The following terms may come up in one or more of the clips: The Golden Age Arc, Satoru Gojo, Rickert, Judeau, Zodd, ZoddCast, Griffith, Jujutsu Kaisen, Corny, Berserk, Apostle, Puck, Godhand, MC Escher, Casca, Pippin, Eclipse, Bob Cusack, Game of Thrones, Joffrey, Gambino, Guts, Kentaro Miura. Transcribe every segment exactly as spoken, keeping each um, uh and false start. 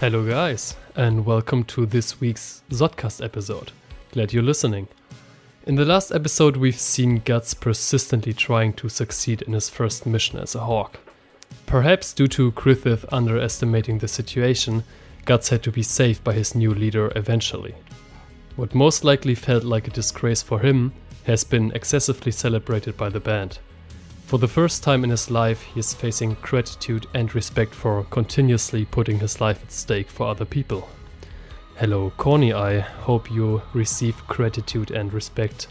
Hello guys, and welcome to this week's ZoddCast episode. Glad you're listening. In the last episode we've seen Guts persistently trying to succeed in his first mission as a hawk. Perhaps due to Griffith underestimating the situation, Guts had to be saved by his new leader eventually. What most likely felt like a disgrace for him has been excessively celebrated by the band. For the first time in his life, he is facing gratitude and respect for continuously putting his life at stake for other people. Hello Corny, I hope you receive gratitude and respect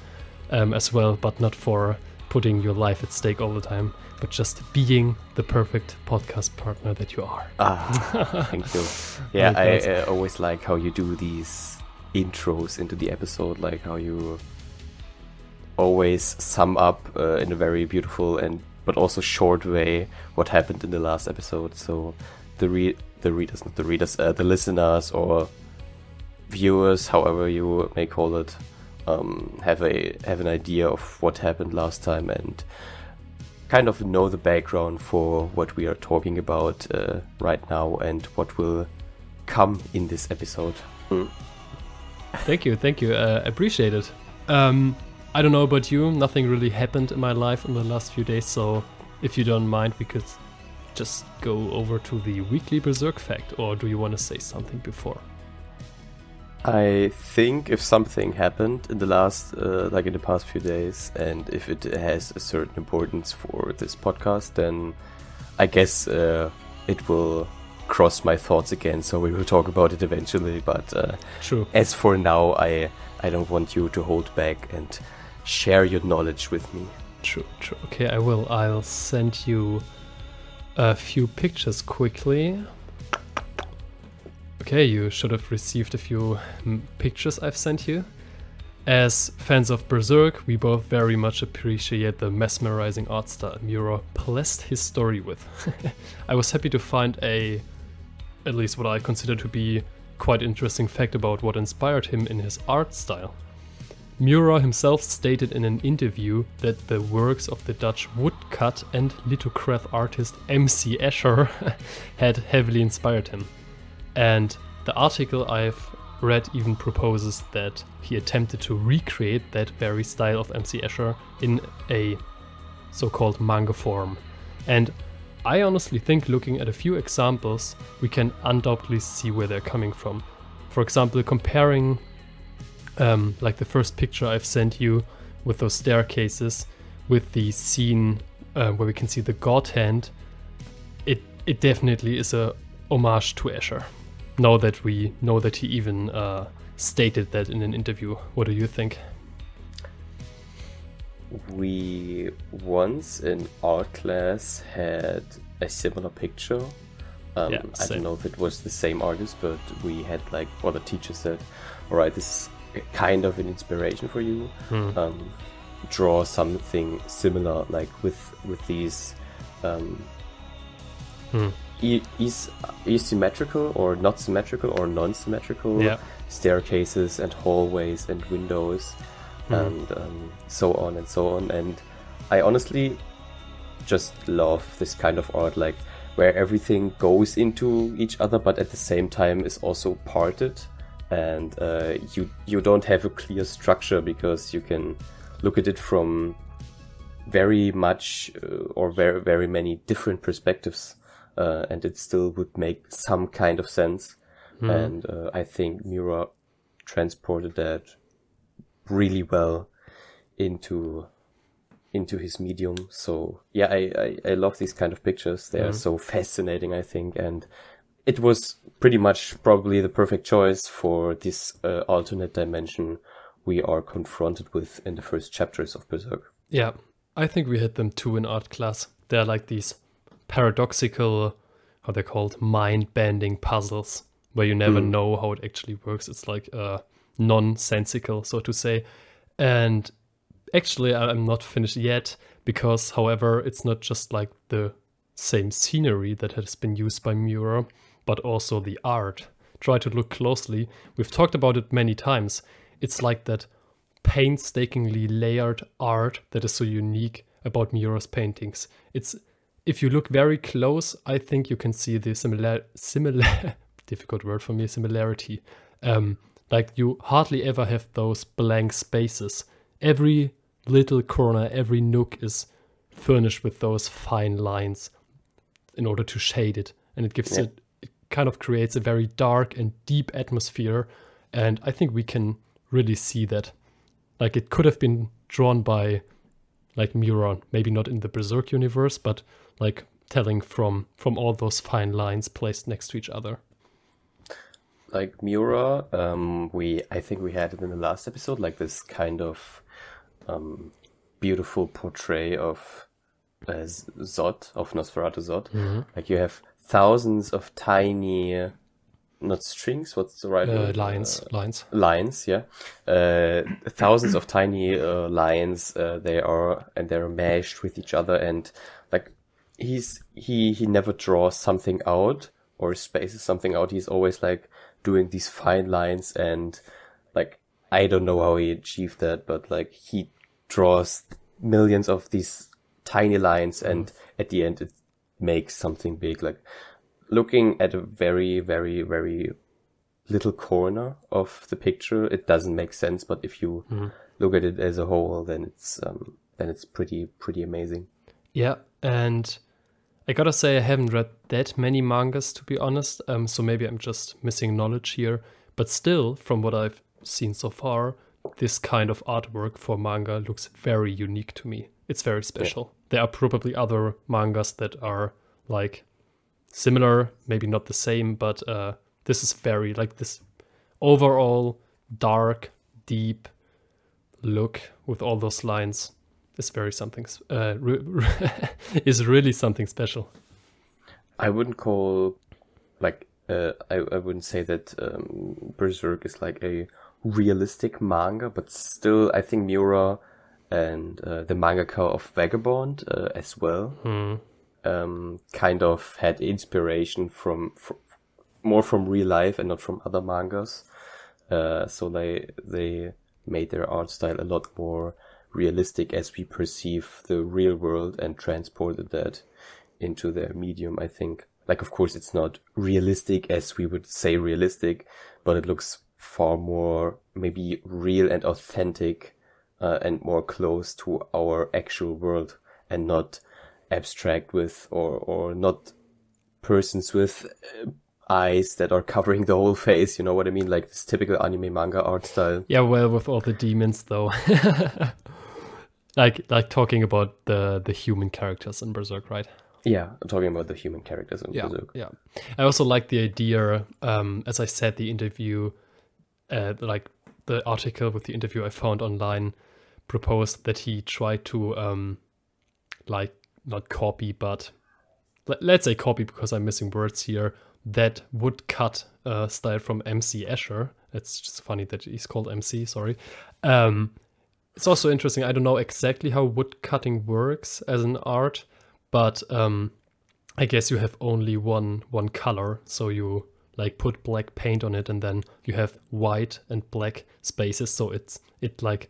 um, as well, but not for putting your life at stake all the time, but just being the perfect podcast partner that you are. Ah, thank you. Yeah, I uh, always like how you do these intros into the episode, like how you always sum up uh, in a very beautiful and but also short way what happened in the last episode, so the re- the readers not the readers uh, the listeners or viewers, however you may call it, um, have a have an idea of what happened last time and kind of know the background for what we are talking about uh, right now and what will come in this episode. Mm. Thank you, thank you, uh, appreciate it. Um, I don't know about you, nothing really happened in my life in the last few days, so if you don't mind, we could just go over to the weekly Berserk fact, or do you want to say something before? I think if something happened in the last, uh, like in the past few days, and if it has a certain importance for this podcast, then I guess uh, it will cross my thoughts again, so we will talk about it eventually, but uh, True. As for now, I, I don't want you to hold back and share your knowledge with me. True, true. Okay, I will. I'll send you a few pictures quickly. Okay, you should have received a few m- pictures I've sent you. As fans of Berserk, we both very much appreciate the mesmerizing art style Miura blessed his story with. I was happy to find a, at least what I consider to be, quite interesting fact about what inspired him in his art style. Miura himself stated in an interview that the works of the Dutch woodcut and lithograph artist M C Escher had heavily inspired him. And the article I've read even proposes that he attempted to recreate that very style of M C Escher in a so-called manga form. And I honestly think, looking at a few examples, we can undoubtedly see where they're coming from. For example, comparing um, like the first picture I've sent you with those staircases with the scene uh, where we can see the Godhand, it, it definitely is a homage to Escher. Now that we know that he even uh, stated that in an interview, what do you think? We once in art class had a similar picture. Um, yeah, I don't know if it was the same artist, but we had like, or the teacher said, all right, this is kind of an inspiration for you. Hmm. Um, draw something similar, like with with these... Um, hmm. Is is symmetrical or not symmetrical or non-symmetrical yeah. staircases and hallways and windows mm. and um, so on and so on. And I honestly just love this kind of art, like where everything goes into each other, but at the same time is also parted, and uh, you you don't have a clear structure because you can look at it from very much uh, or very very many different perspectives. Uh, and it still would make some kind of sense. Mm. And uh, I think Miura transported that really well into into his medium. So yeah, I, I, I love these kind of pictures. They mm. are so fascinating, I think. And it was pretty much probably the perfect choice for this uh, alternate dimension we are confronted with in the first chapters of Berserk. Yeah, I think we had them too in art class. They're like these paradoxical, how they're called, mind-bending puzzles where you never mm. know how it actually works. It's like uh, nonsensical, so to say. And actually, I'm not finished yet because, however, it's not just like the same scenery that has been used by Miura, but also the art. Try to look closely. We've talked about it many times. It's like that painstakingly layered art that is so unique about Miura's paintings. It's If you look very close, I think you can see the similar, similar, difficult word for me, similarity. Um, like you hardly ever have those blank spaces. Every little corner, every nook is furnished with those fine lines in order to shade it. And it gives yeah. it, it kind of creates a very dark and deep atmosphere. And I think we can really see that. Like it could have been drawn by like Miura, maybe not in the Berserk universe, but like telling from from all those fine lines placed next to each other. Like Miura, um, we I think we had it in the last episode, like this kind of um, beautiful portray of uh, Zodd, of Nosferatu Zodd. Mm-hmm. Like you have thousands of tiny, not strings, what's the right word? Uh, lines, uh, lines. Lines, yeah. Uh, thousands of tiny uh, lines, uh, they are, and they're meshed with each other, and like he's he he never draws something out or spaces something out. He's always like doing these fine lines, and like I don't know how he achieved that, but like he draws millions of these tiny lines, and mm. at the end it makes something big. Like looking at a very very very little corner of the picture, it doesn't make sense, but if you mm. look at it as a whole, then it's um then it's pretty pretty amazing. Yeah, and I gotta say, I haven't read that many mangas, to be honest, um, so maybe I'm just missing knowledge here. But still, from what I've seen so far, this kind of artwork for manga looks very unique to me. It's very special. Yeah. There are probably other mangas that are, like, similar, maybe not the same, but uh, this is very, like, this overall dark, deep look with all those lines. Is very something uh, re is really something special. I wouldn't call like uh, I I wouldn't say that um, Berserk is like a realistic manga, but still I think Miura and uh, the mangaka of Vagabond uh, as well mm. um, kind of had inspiration from, from more from real life and not from other mangas. Uh, so they they made their art style a lot more realistic as we perceive the real world, and transported that into their medium, I think. Like, of course, it's not realistic as we would say realistic, but it looks far more maybe real and authentic uh, and more close to our actual world, and not abstract with or, or not persons with uh, eyes that are covering the whole face, you know what I mean? Like this typical anime manga art style. Yeah, well, with all the demons though. Like, like talking about the the human characters in Berserk, right? Yeah, talking about the human characters in yeah, Berserk. Yeah, I also like the idea. Um, as I said, the interview, uh, like the article with the interview I found online, proposed that he tried to, um, like, not copy, but let, let's say copy because I'm missing words here. That woodcut uh, style from M C Escher. It's just funny that he's called M C. Sorry. Um, It's also interesting. I don't know exactly how woodcutting works as an art, but um, I guess you have only one one color, so you like put black paint on it, and then you have white and black spaces, so it's it like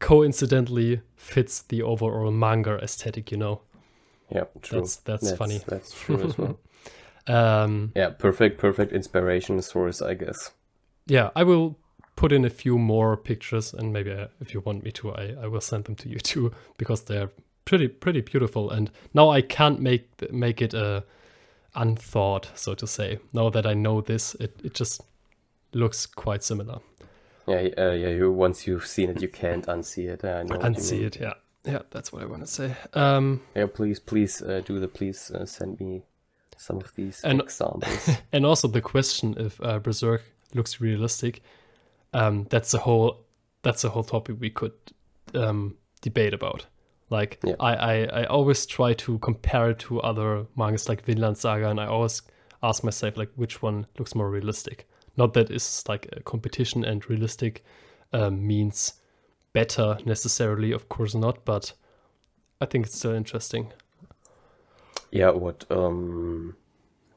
coincidentally fits the overall manga aesthetic, you know? Yeah, true. That's that's, that's funny. That's true as well. um, yeah, perfect, perfect inspiration source, I guess. Yeah, I will put in a few more pictures, and maybe I, if you want me to, I, I will send them to you too, because they're pretty pretty beautiful. And now I can't make make it uh, unthought, so to say. Now that I know this, it, it just looks quite similar. Yeah, uh, yeah. You, once you've seen it, you can't unsee it. I know unsee it, yeah, yeah. That's what I want to say. Um, yeah, please, please uh, do the please uh, send me some of these and, examples. And also the question if uh, Berserk looks realistic. Um, that's a whole that's a whole topic we could um, debate about. Like yeah. I, I, I always try to compare it to other mangas like Vinland Saga, and I always ask myself like which one looks more realistic. Not that it's like a competition and realistic um, means better necessarily, of course not, but I think it's still interesting. Yeah, what um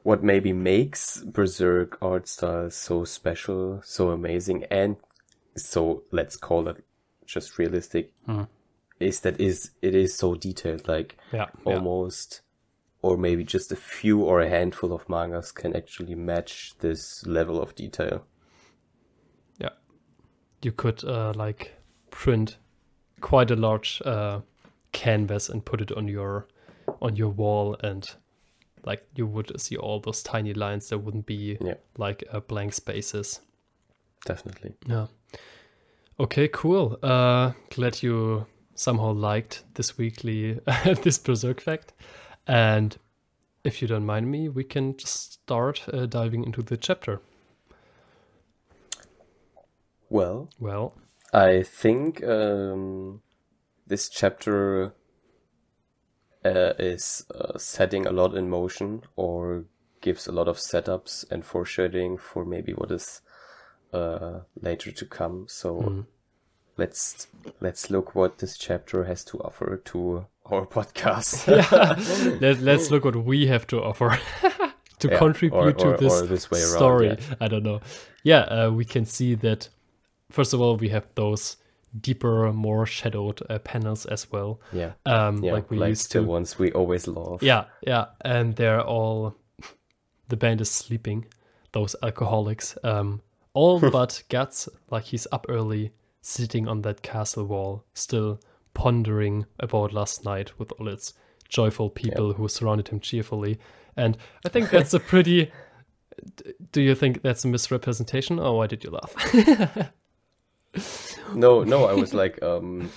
What maybe makes Berserk art style so special, so amazing, and so, let's call it just realistic, mm. is that is it is so detailed, like yeah, almost yeah. or maybe just a few or a handful of mangas can actually match this level of detail. Yeah. You could uh, like print quite a large uh, canvas and put it on your on your wall, and like you would see all those tiny lines. There wouldn't be yeah. like uh, blank spaces. Definitely. Yeah. Okay, cool. Uh, glad you somehow liked this weekly, this Berserk fact. And if you don't mind me, we can just start uh, diving into the chapter. Well, well, I think um, this chapter uh, is uh, setting a lot in motion, or gives a lot of setups and foreshadowing for maybe what is uh, later to come. So mm. let's let's look what this chapter has to offer to our podcast. yeah. Let, let's look what we have to offer to yeah, contribute or, to or, this, or this way around, story. Yeah. I don't know. Yeah, uh, we can see that, first of all, we have those deeper, more shadowed uh, panels as well. Yeah. Um, yeah, like we like used to. The ones we always love. Yeah, yeah. And they're all, the band is sleeping, those alcoholics. Um, all but Guts, like he's up early, sitting on that castle wall, still pondering about last night with all its joyful people yep. who surrounded him cheerfully. And I think that's a pretty... Do you think that's a misrepresentation? Oh, why did you laugh? no, no, I was like... Um,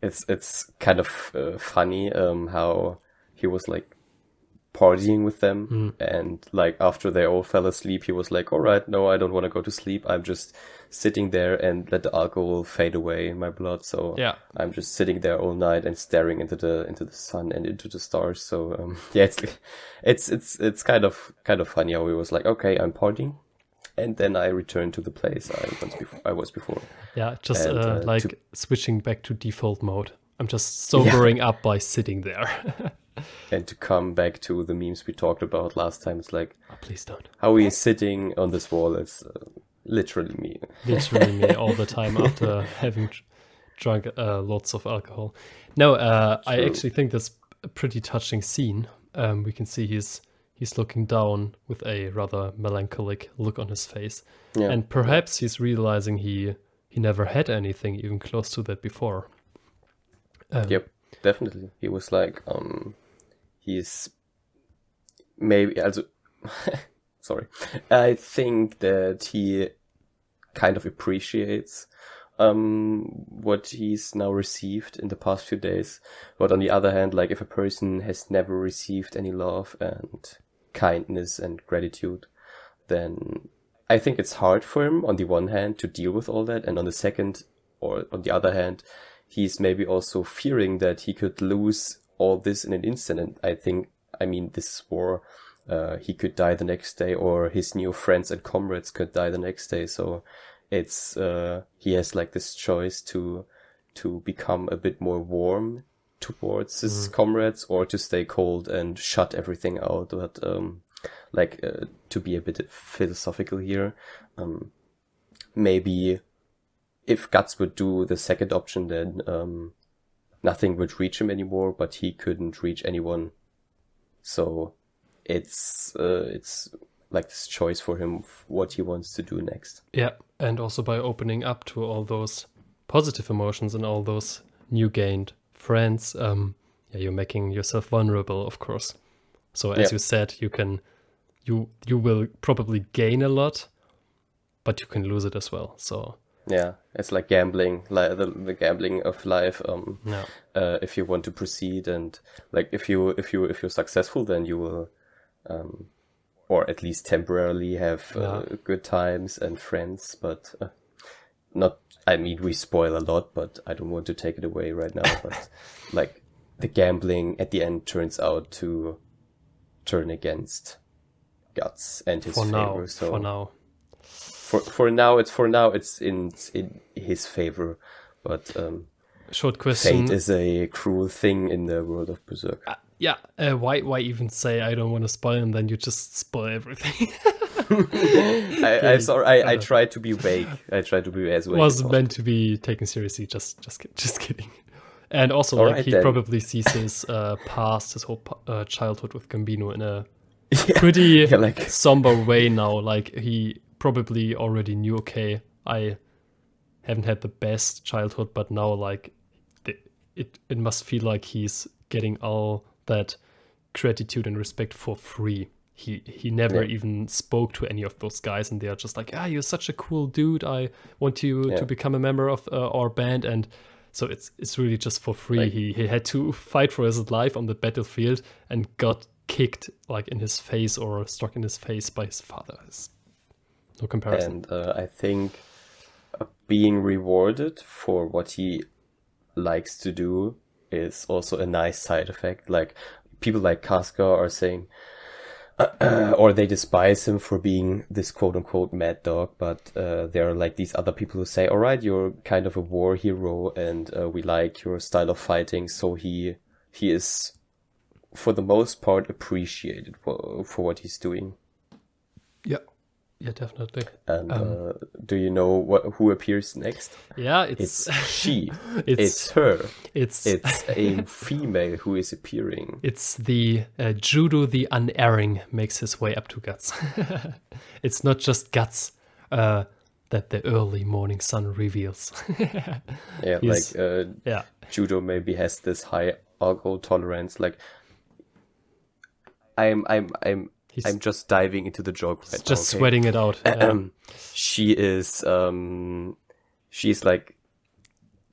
it's it's kind of uh, funny um, how he was like partying with them. Mm. And like after they all fell asleep, he was like, all right, no, I don't want to go to sleep. I'm just sitting there and let the alcohol fade away in my blood. So yeah. I'm just sitting there all night and staring into the into the sun and into the stars. So um, yeah, it's it's it's it's kind of kind of funny how he was like, okay, I'm partying, and then I return to the place I once before, I was before. Yeah, just and, uh, uh, like to... switching back to default mode. I'm just sobering yeah. up by sitting there. And to come back to the memes we talked about last time, it's like, oh, please don't. How he is sitting on this wall is. Uh, Literally me. Literally me all the time after having drunk uh, lots of alcohol. No, uh, I actually think that's a pretty touching scene. Um, we can see he's he's looking down with a rather melancholic look on his face. Yeah. And perhaps he's realizing he, he never had anything even close to that before. Um, yep, definitely. He was like, um, he's maybe... also. Sorry. I think that he kind of appreciates um, what he's now received in the past few days. But on the other hand, like if a person has never received any love and kindness and gratitude, then I think it's hard for him on the one hand to deal with all that. And on the second, or on the other hand, he's maybe also fearing that he could lose all this in an instant. And I think, I mean, this war... Uh, he could die the next day, or his new friends and comrades could die the next day. So it's uh, he has like this choice to to become a bit more warm towards his mm. comrades, or to stay cold and shut everything out. But um, like uh, to be a bit philosophical here, um, maybe if Guts would do the second option, then um, nothing would reach him anymore. But he couldn't reach anyone, so. It's uh, it's like this choice for him of what he wants to do next. Yeah, and also by opening up to all those positive emotions and all those new gained friends, um, yeah, you're making yourself vulnerable, of course. So as yeah. you said, you can, you you will probably gain a lot, but you can lose it as well. So yeah, it's like gambling, like the, the gambling of life. Um, no. uh, if you want to proceed, and like if you if you if you're successful, then you will. Um, or at least temporarily have yeah. uh, good times and friends, but uh, not, I mean, we spoil a lot, but I don't want to take it away right now. But like the gambling at the end turns out to turn against Guts and his for favor. Now, so for now, for, for now, it's for now, it's in, in his favor, but um, short question. Fate is a cruel thing in the world of Berserk. Uh, Yeah, uh, why why even say I don't want to spoil, and then you just spoil everything? I, I sorry, I, I try to be vague. I try to be as vague. Wasn't meant to be taken seriously. Just just just kidding. And also, all like, right, he then. probably sees his uh, past, his whole uh, childhood with Gambino in a yeah. pretty yeah, like... somber way now. Like, he probably already knew, okay, I haven't had the best childhood, but now, like, it, it must feel like he's getting all that gratitude and respect for free. He he never yeah. even spoke to any of those guys, and they are just like, ah, you're such a cool dude. I want you yeah. to become a member of uh, our band. And so it's it's really just for free. Like, he he had to fight for his life on the battlefield and got kicked like in his face or struck in his face by his father. It's no comparison. And uh, I think being rewarded for what he likes to do is also a nice side effect. Like, people like Casca are saying. Uh, uh, or they despise him for being this quote-unquote mad dog, but uh, there are like these other people who say, all right, you're kind of a war hero and uh, we like your style of fighting. So he he is, for the most part, appreciated for, for what he's doing. Yeah, yeah, definitely. And um, uh, do you know what who appears next? Yeah, it's... It's she. It's, it's her. It's, it's a female who is appearing. It's the... Uh, Judeau the Unerring makes his way up to Guts. It's not just Guts uh, that the early morning sun reveals. Yeah, He's, like... Uh, yeah. Judeau maybe has this high alcohol tolerance. Like, I'm... I'm... I'm He's I'm just diving into the joke right just now, okay? Sweating it out. Um, she is, um, she's like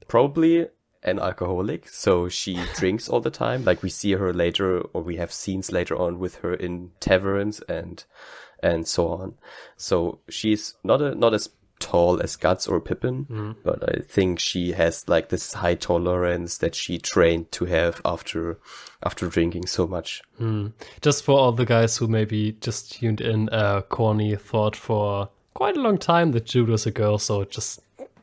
probably an alcoholic, so she drinks all the time. Like, we see her later, or we have scenes later on with her in taverns and and so on. So she's not a not as tall as Guts or Pippin, mm. but I think she has like this high tolerance that she trained to have after after drinking so much. Mm. Just for all the guys who maybe just tuned in, uh, Corny thought for quite a long time that Judeau was a girl, so just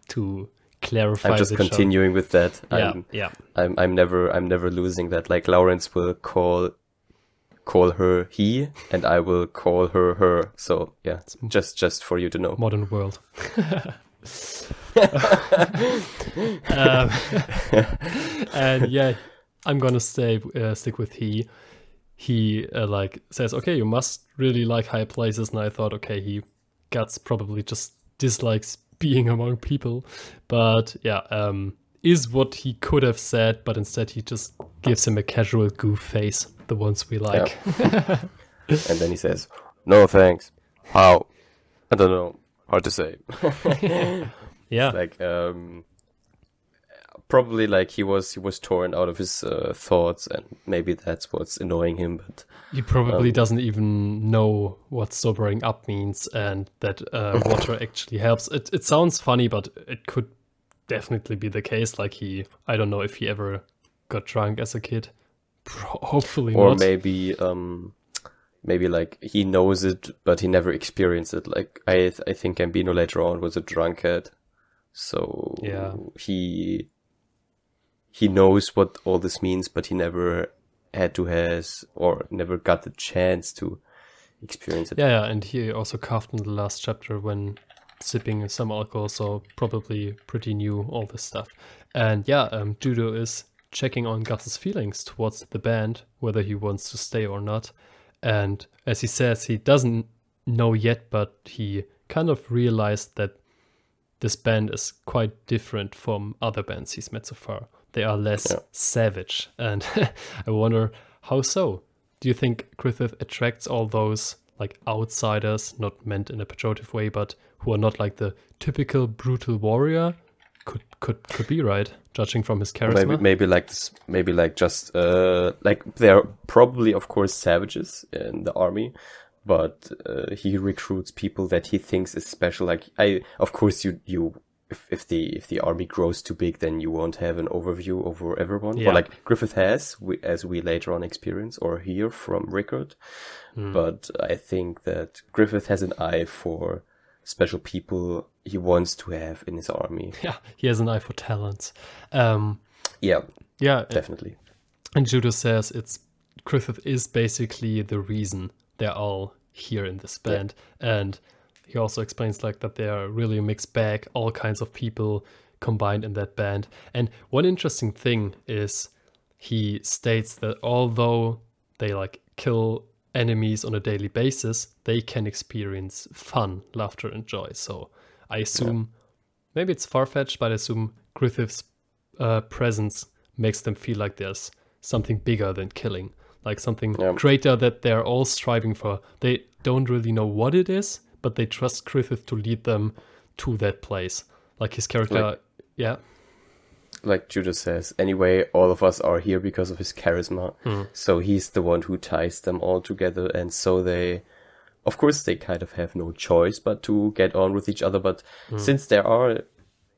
to clarify. I'm just continuing show. with that. Yeah, I'm, yeah. I'm, I'm never I'm never losing that. Like, Lawrence will call call her he, and I will call her her. So yeah, just just for you to know. Modern world. um, and yeah, I'm gonna stay uh, stick with he. He uh, like says, okay, you must really like high places, and I thought, okay, he Guts probably just dislikes being among people, but yeah, um, is what he could have said, but instead he just gives him a casual goof face. The ones we like. Yeah. And then he says, no thanks. How? I don't know. Hard to say. Yeah. It's like, um, probably like he was, he was torn out of his uh, thoughts, and maybe that's what's annoying him. But he probably um, doesn't even know what sobering up means, and that uh, water actually helps. It, it sounds funny, but it could definitely be the case. Like, he, I don't know if he ever got drunk as a kid. Hopefully or not. maybe um maybe like he knows it but he never experienced it. Like, i th i think Gambino later on was a drunkard, so yeah, he he knows what all this means, but he never had to has or never got the chance to experience it. Yeah, and he also coughed in the last chapter when sipping some alcohol, so probably pretty new all this stuff. And yeah, um Judeau is checking on Guts's feelings towards the band, whether he wants to stay or not. And as he says, he doesn't know yet, but he kind of realized that this band is quite different from other bands he's met so far. They are less yeah. savage. And I wonder, how so? Do you think Griffith attracts all those like outsiders, not meant in a pejorative way, but who are not like the typical brutal warrior? Could could could be, right, judging from his charisma. Maybe, maybe like this, maybe like just uh, like they're probably, of course, savages in the army, but uh, he recruits people that he thinks is special. Like, I, of course, you you if if the if the army grows too big, then you won't have an overview over everyone. Yeah. But like Griffith has, we, as we later on experience or hear from Rickert. Mm. But I think that Griffith has an eye for special people he wants to have in his army. Yeah, he has an eye for talents. Um, yeah, yeah, definitely. And Judeau says it's Griffith is basically the reason they're all here in this band. Yeah. And he also explains like that they are really a mixed bag, all kinds of people combined in that band. And one interesting thing is he states that although they like kill enemies on a daily basis, they can experience fun, laughter, and joy. So I assume, yeah. maybe it's far-fetched, but I assume Griffith's uh, presence makes them feel like there's something bigger than killing, like something yeah. greater that they're all striving for. They don't really know what it is, but they trust Griffith to lead them to that place. Like his character, like, yeah. like Judeau says, anyway, all of us are here because of his charisma. Mm. So he's the one who ties them all together. And so they, of course, they kind of have no choice but to get on with each other. But mm. since there are,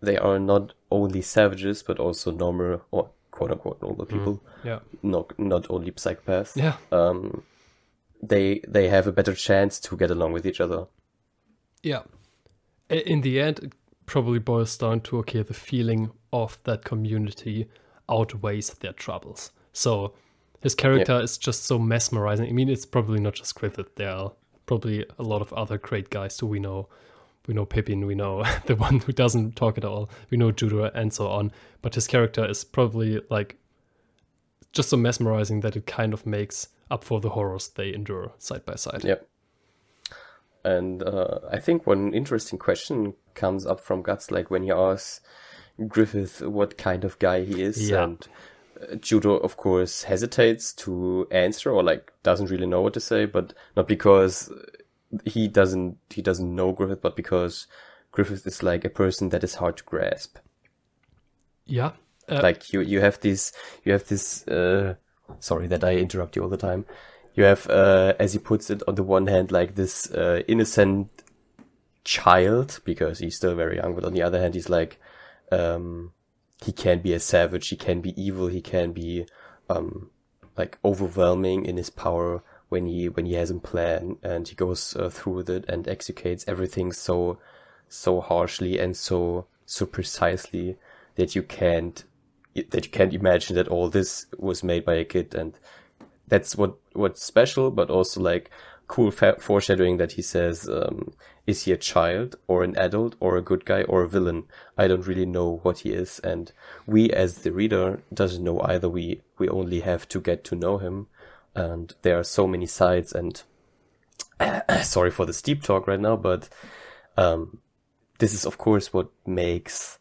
they are not only savages, but also normal, or quote-unquote normal people, mm. yeah. not, not only psychopaths, yeah. um, they, they have a better chance to get along with each other. Yeah. In the end, it probably boils down to, okay, the feeling of that community outweighs their troubles. So his character yeah. is just so mesmerizing. I mean, it's probably not just Griffith. There are probably a lot of other great guys who we know. We know Pippin, we know the one who doesn't talk at all, we know Judeau, and so on. But his character is probably like just so mesmerizing that it kind of makes up for the horrors they endure side by side. Yep. And uh, I think one interesting question comes up from Guts, like when he asks Griffith what kind of guy he is. Yeah. And uh, Judeau, of course, hesitates to answer, or like doesn't really know what to say, but not because he doesn't he doesn't know Griffith, but because Griffith is like a person that is hard to grasp. Yeah. Uh, like you you have this you have this uh sorry that I interrupt you all the time. You have, uh, as he puts it, on the one hand, like this uh, innocent child, because he's still very young, but on the other hand, he's like, um, he can be a savage, he can be evil, he can be, um, like, overwhelming in his power when he when he has a plan, and he goes uh, through with it and executes everything so, so harshly and so, so precisely that you can't, that you can't imagine that all this was made by a kid. And that's what what's special, but also like cool fa foreshadowing that he says, um, is he a child or an adult or a good guy or a villain? I don't really know what he is, and we as the reader doesn't know either. We we only have to get to know him, and there are so many sides. And sorry for the steep talk right now, but um, this is of course what makes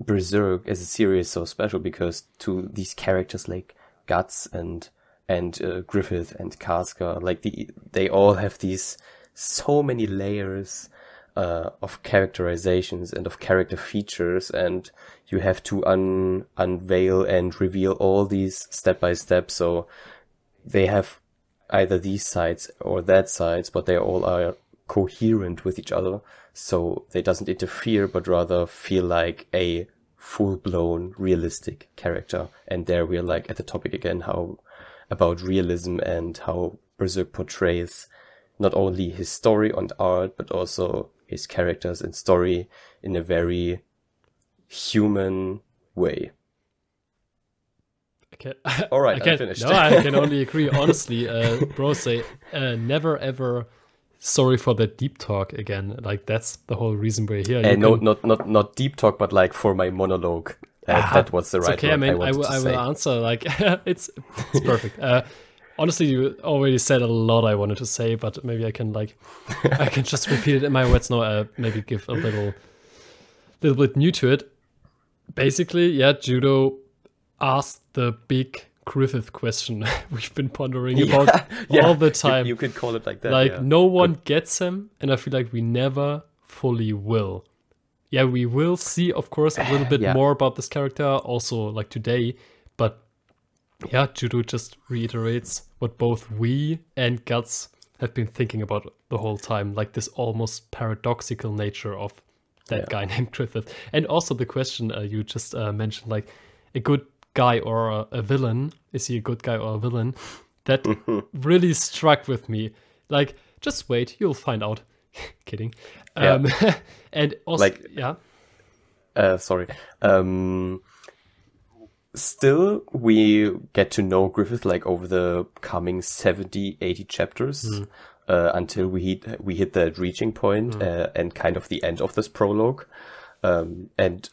Berserk as a series so special, because to these characters like Guts and and uh, Griffith and Casca, like the they all have these so many layers uh, of characterizations and of character features, and you have to un unveil and reveal all these step by step. So they have either these sides or that sides, but they all are coherent with each other, so they doesn't interfere, but rather feel like a full-blown realistic character. And there we are like at the topic again, how about realism and how Berserk portrays not only his story and art, but also his characters and story in a very human way. Okay. All right, I, can, I finished. No, I can only agree. Honestly, uh, bro, say uh, never ever sorry for that deep talk again. Like that's the whole reason we're here. And no, can... not not not deep talk, but like for my monologue. Uh, ah, that was the right. It's okay, I mean, I, I, I will answer. Like it's it's perfect. Uh, honestly, you already said a lot I wanted to say, but maybe I can like I can just repeat it in my words now. Uh, maybe give a little little bit new to it. Basically, yeah, Judeau asked the big Griffith question we've been pondering yeah, about yeah. all the time. You, you could call it like that. Like yeah. no one Good. gets him, and I feel like we never fully will. Yeah, we will see, of course, a little bit yeah. more about this character also like today. But yeah, Judeau just reiterates what both we and Guts have been thinking about the whole time, like this almost paradoxical nature of that yeah. guy named Griffith. And also the question uh, you just uh, mentioned, like a good guy or a, a villain, is he a good guy or a villain? That really struck with me. Like, just wait, you'll find out. Kidding. Yeah. Um, and also, like, yeah. Uh, sorry. Um, still, we get to know Griffith like over the coming seventy, eighty chapters mm. uh, until we hit, we hit that reaching point mm. uh, and kind of the end of this prologue. Um, and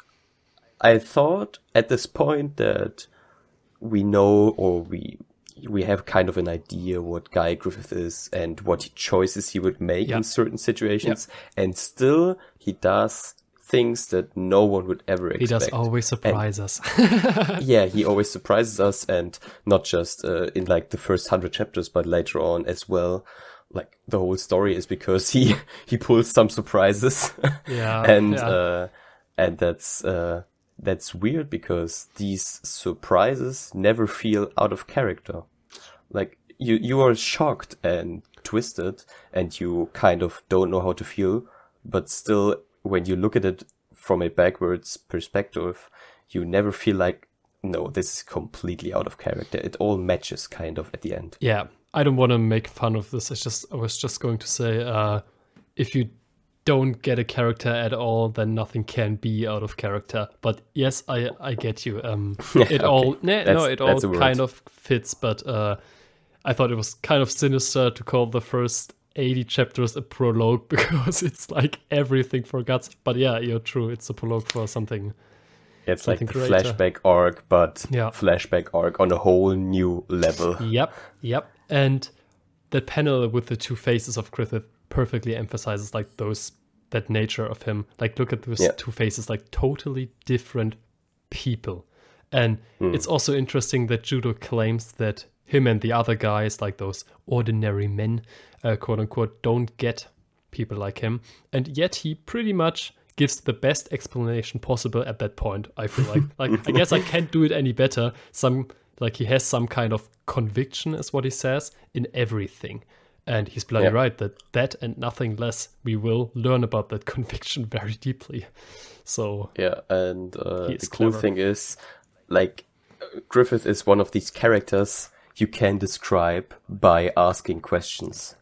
I thought at this point that we know, or we we have kind of an idea what Guy Griffith is and what choices he would make yeah. in certain situations. Yeah. And still, he does things that no one would ever expect. He does always surprise and, us. yeah, he always surprises us, and not just uh, in like the first hundred chapters, but later on as well. Like the whole story is because he he pulls some surprises. Yeah, and yeah. Uh, and that's uh, that's weird because these surprises never feel out of character. Like you you are shocked and twisted, and you kind of don't know how to feel, but still. When you look at it from a backwards perspective, you never feel like, no, this is completely out of character. It all matches kind of at the end. Yeah, I don't want to make fun of this. I just, I was just going to say, uh, if you don't get a character at all, then nothing can be out of character. But yes, I, I get you. Um, it okay. all, nah, no, it all kind of fits. But uh, I thought it was kind of sinister to call the first eighty chapters a prologue because it's like everything for Guts. But yeah, you're true. It's a prologue for something. It's something like the greater. Flashback arc, but yeah. flashback arc on a whole new level. Yep, yep. And the panel with the two faces of Griffith perfectly emphasizes like those, that nature of him. Like look at those yeah. two faces, like totally different people. And mm. it's also interesting that Judeau claims that him and the other guys, like those ordinary men, uh, quote unquote, don't get people like him. And yet he pretty much gives the best explanation possible at that point, I feel like. Like, I guess I can't do it any better. Some, like he has some kind of conviction, is what he says, in everything. And he's bloody yep. right that that and nothing less, we will learn about that conviction very deeply. So yeah, and uh, the cool clever. thing is, like, Griffith is one of these characters you can describe by asking questions.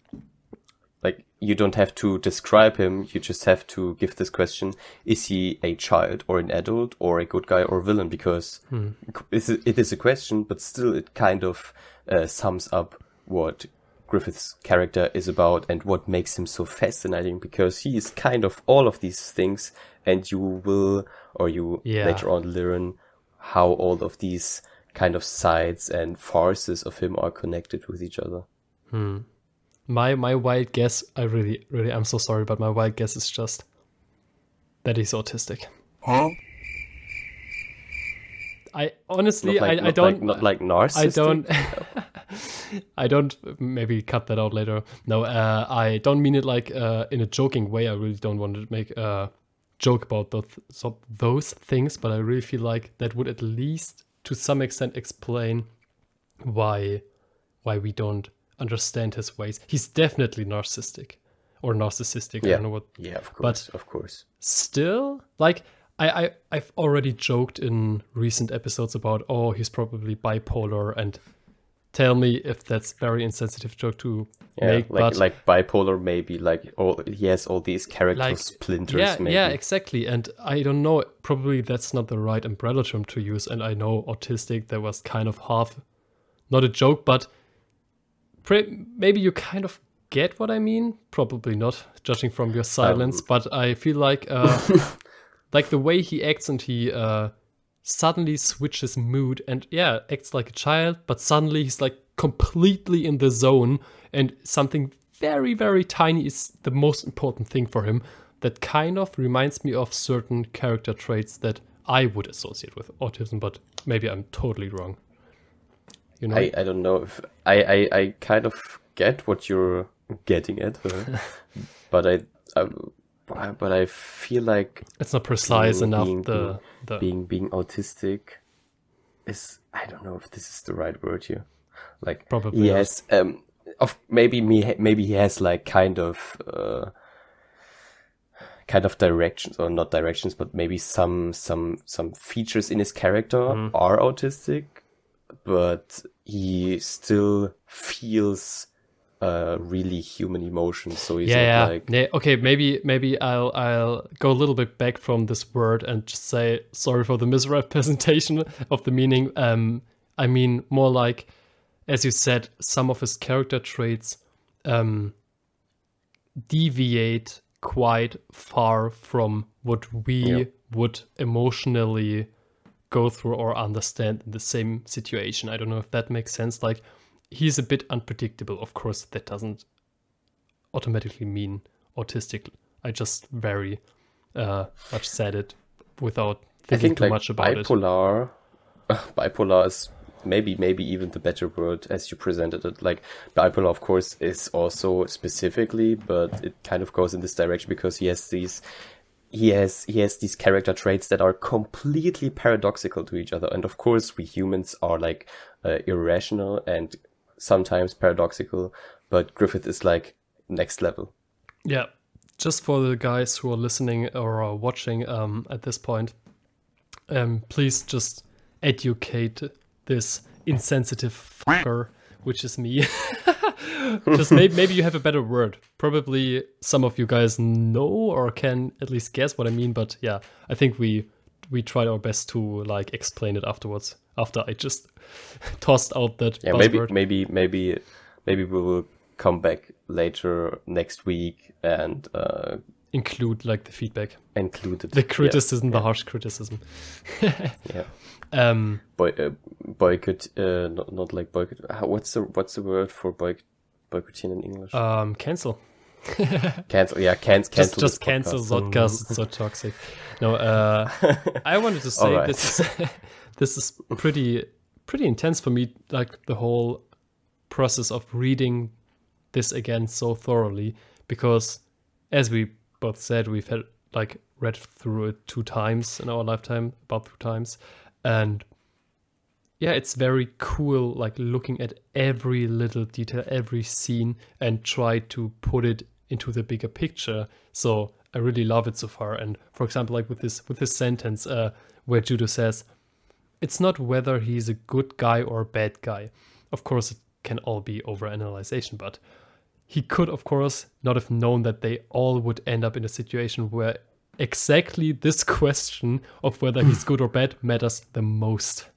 Like, you don't have to describe him, you just have to give this question, is he a child or an adult or a good guy or villain? Because hmm. it is a question, but still it kind of uh, sums up what Griffith's character is about and what makes him so fascinating, because he is kind of all of these things, and you will, or you yeah. later on learn how all of these kind of sides and farces of him are connected with each other. Hmm. My my wild guess, I really, really, I'm so sorry, but my wild guess is just that he's autistic. Huh? I honestly, like, I, I don't... Like, not like narcissistic? I don't... I don't... Maybe cut that out later. No, uh, I don't mean it like uh, in a joking way. I really don't want to make a joke about those, those things, but I really feel like that would at least to some extent explain why why we don't understand his ways. He's definitely narcissistic or narcissistic. Yeah. I don't know what. Yeah, of course. But of course. Still, like I, I I've already joked in recent episodes about, oh, he's probably bipolar, and tell me if that's very insensitive joke to yeah, make. Like, but like bipolar, maybe like all he has all these character like, splinters. Yeah, maybe. yeah, exactly. And I don't know. Probably that's not the right umbrella term to use. And I know autistic. There was kind of half, not a joke, but maybe you kind of get what I mean. Probably not, judging from your silence. Um, but I feel like, uh, like the way he acts and he. Uh, suddenly switches mood and yeah acts like a child, but suddenly he's like completely in the zone, and something very very tiny is the most important thing for him. That kind of reminds me of certain character traits that I would associate with autism, but maybe I'm totally wrong, you know. I, I don't know if I, I I kind of get what you're getting at, huh? but I, I But I feel like it's not precise being, enough. Being, the, the being being autistic is, I don't know if this is the right word here. Like probably yes. Um, of maybe me maybe he has like kind of uh, kind of directions, or not directions, but maybe some some some features in his character mm. are autistic, but he still feels. Uh, really human emotions, so he's yeah, yeah. like yeah, okay, maybe maybe I'll I'll go a little bit back from this word and just say sorry for the misrepresentation of the meaning. Um, I mean more like, as you said, some of his character traits um, deviate quite far from what we yeah. would emotionally go through or understand in the same situation. I don't know if that makes sense. Like, he's a bit unpredictable. Of course, that doesn't automatically mean autistic. I just very uh, much said it without thinking I think, too like, much about bipolar, it. Bipolar, bipolar is maybe maybe even the better word as you presented it. Like, bipolar, of course, is also specifically, but it kind of goes in this direction because he has these he has he has these character traits that are completely paradoxical to each other. And of course, we humans are like uh, irrational and sometimes paradoxical, but Griffith is like next level. Yeah. Just for the guys who are listening or are watching um, at this point, um, please just educate this insensitive fucker, which is me. Just maybe, maybe you have a better word. Probably some of you guys know or can at least guess what I mean. But yeah, I think we we tried our best to like explain it afterwards. After I just tossed out that yeah, buzzword. maybe maybe maybe maybe we will come back later next week and uh, include like the feedback, include it. the criticism, yeah. the yeah. harsh criticism. yeah. Um. Boy, uh, boycott. Uh, not not like boycott. What's the what's the word for boycott? Boycotting in English. Um. Cancel. cancel. Yeah. Can cancel. Just, just cancel ZoddCast. It's so toxic. No. Uh. I wanted to say right. this is this is pretty pretty intense for me. Like the whole process of reading this again so thoroughly, because as we both said, we've had like read through it two times in our lifetime, about two times, and yeah, it's very cool like looking at every little detail, every scene, and try to put it into the bigger picture. So I really love it so far. And for example, like with this with this sentence uh where Judeau says it's not whether he's a good guy or a bad guy. Of course it can all be overanalyzation, but he could, of course, not have known that they all would end up in a situation where exactly this question of whether he's good or bad matters the most.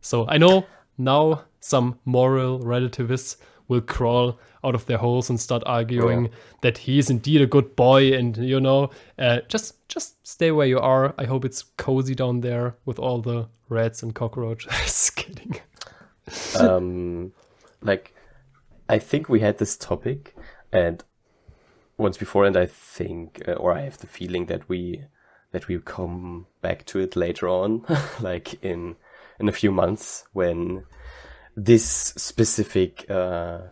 So I know now some moral relativists will crawl out of their holes and start arguing yeah. that he is indeed a good boy, and you know, uh, just just stay where you are. I hope it's cozy down there with all the rats and cockroaches. Just kidding. Um. Like, I think we had this topic and once before, and I think, uh, or I have the feeling that we that we come back to it later on, like in in a few months when this specific uh,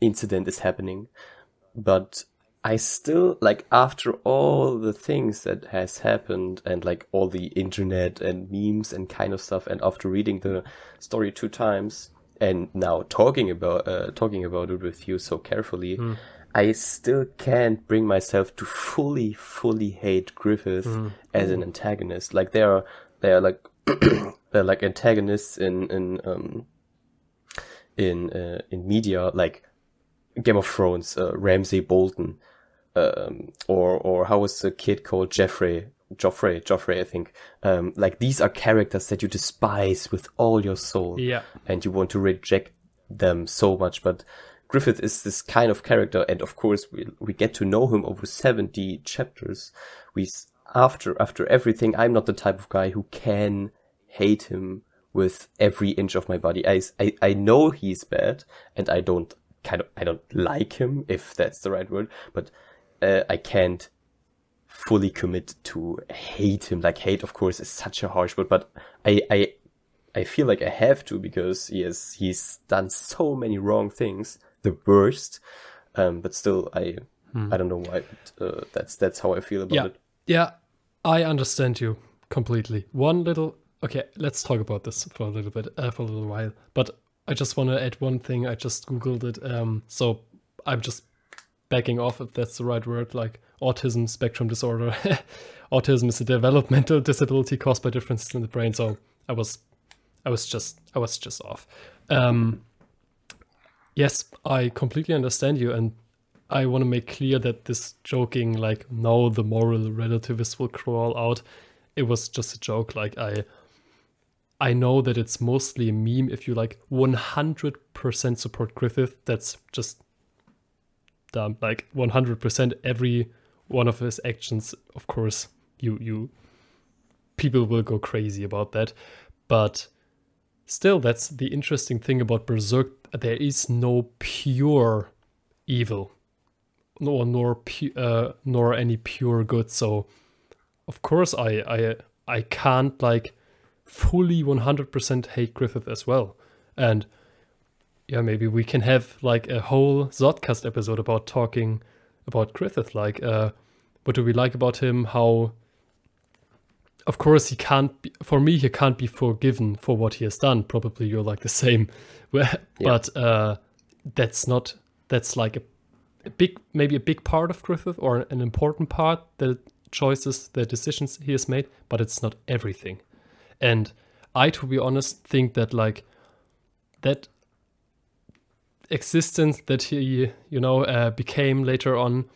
incident is happening. But I still, like, after all the things that has happened and like all the internet and memes and kind of stuff, and after reading the story two times. And now talking about uh, talking about it with you so carefully, mm. I still can't bring myself to fully, fully hate Griffith mm. as mm. an antagonist. Like they are, they are like they're like antagonists in in um, in uh, in media, like Game of Thrones, uh, Ramsay Bolton, um, or or how was the kid called Jeffrey? Joffrey, Joffrey, I think. Um, like, these are characters that you despise with all your soul. Yeah. And you want to reject them so much. But Griffith is this kind of character. And of course, we, we get to know him over seventy chapters. We, after, after everything, I'm not the type of guy who can hate him with every inch of my body. I, I, I know he's bad and I don't kind of, I don't like him, if that's the right word, but uh, I can't fully commit to hate him. Like, hate, of course, is such a harsh word, but I, I, I feel like I have to, because yes, he's done so many wrong things, the worst. Um, but still, I, hmm. I don't know why. But, uh, that's that's how I feel about yeah. it. Yeah, I understand you completely. One little, okay, let's talk about this for a little bit, uh, for a little while. But I just want to add one thing. I just googled it, um, so I'm just backing off if that's the right word, like. Autism spectrum disorder. Autism is a developmental disability caused by differences in the brain. So I was, I was just, I was just off. Um, yes, I completely understand you, and I want to make clear that this joking, like, no, the moral relativists will crawl out. It was just a joke. Like, I, I know that it's mostly a meme. If you like one hundred percent support Griffith, that's just dumb. Like one hundred percent every. one of his actions, of course, you you people will go crazy about that. But still, that's the interesting thing about Berserk. There is no pure evil, nor nor pu uh, nor any pure good. So of course, I I I can't like fully one hundred percent hate Griffith as well. And yeah, maybe we can have like a whole ZoddCast episode about talking about Griffith. Like, uh, what do we like about him? How, of course, he can't be, for me, he can't be forgiven for what he has done. Probably you're like the same, but yeah. uh, that's not, that's like a, a big, maybe a big part of Griffith, or an important part, the choices, the decisions he has made, but it's not everything. And I, to be honest, think that like that existence that he, you know, uh, became later on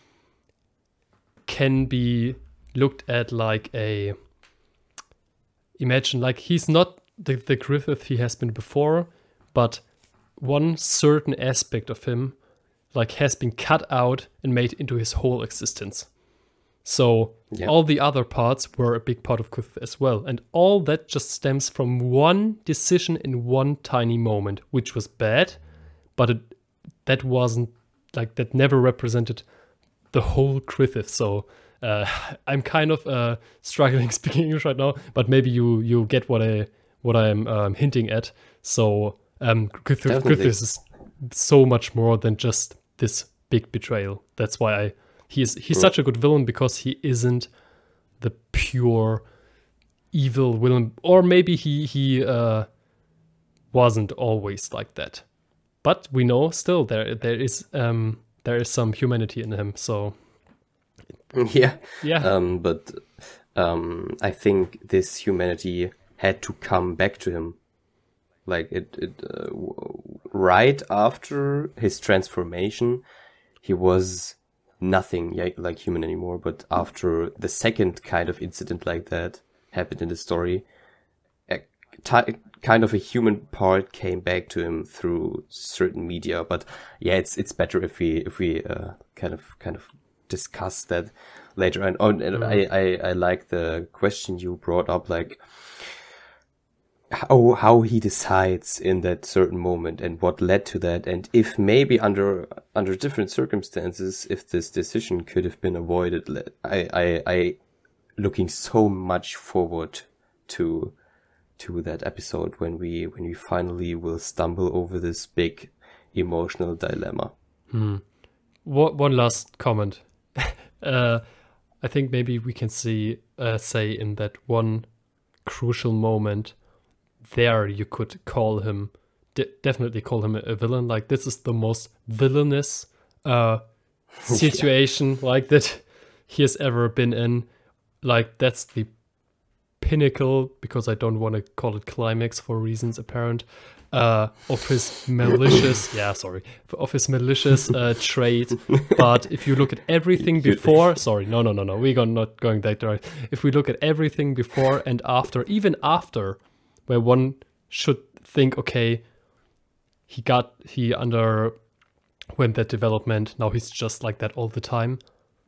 can be looked at like a, imagine like he's not the, the Griffith he has been before, but one certain aspect of him like has been cut out and made into his whole existence. So yep. all the other parts were a big part of Griffith as well. And all that just stems from one decision in one tiny moment, which was bad, but it, that wasn't like, that never represented the whole Griffith. So uh, I'm kind of uh, struggling speaking English right now, but maybe you you get what I what I'm um, hinting at. So um, Griffith, Griffith is so much more than just this big betrayal. That's why I. He is, he's such a good villain, because he isn't the pure evil villain. Or maybe he, he uh, wasn't always like that. But we know still there there is um, there is some humanity in him. So yeah, yeah. Um, but um, I think this humanity had to come back to him, like it, it uh, right after his transformation. He was nothing like human anymore, but after the second kind of incident like that happened in the story, a kind of a human part came back to him through certain media. But yeah, it's it's better if we if we uh, kind of kind of discuss that later. And, oh, and mm-hmm. I, I I like the question you brought up, like how how he decides in that certain moment and what led to that, and if maybe under under different circumstances, if this decision could have been avoided. I I, I looking so much forward to to that episode when we when we finally will stumble over this big emotional dilemma. Hmm. What one last comment? uh, I think maybe we can see uh, say in that one crucial moment. There you could call him, de definitely call him a villain. Like, this is the most villainous uh, situation yeah. like that he has ever been in. Like, that's the pinnacle, because I don't want to call it climax for reasons apparent, uh, of his malicious, yeah, sorry, of his malicious uh, trait. But if you look at everything before, sorry, no, no, no, no, we're not going that right. If we look at everything before and after, even after, where one should think, okay, he got, he underwent that development, now he's just like that all the time.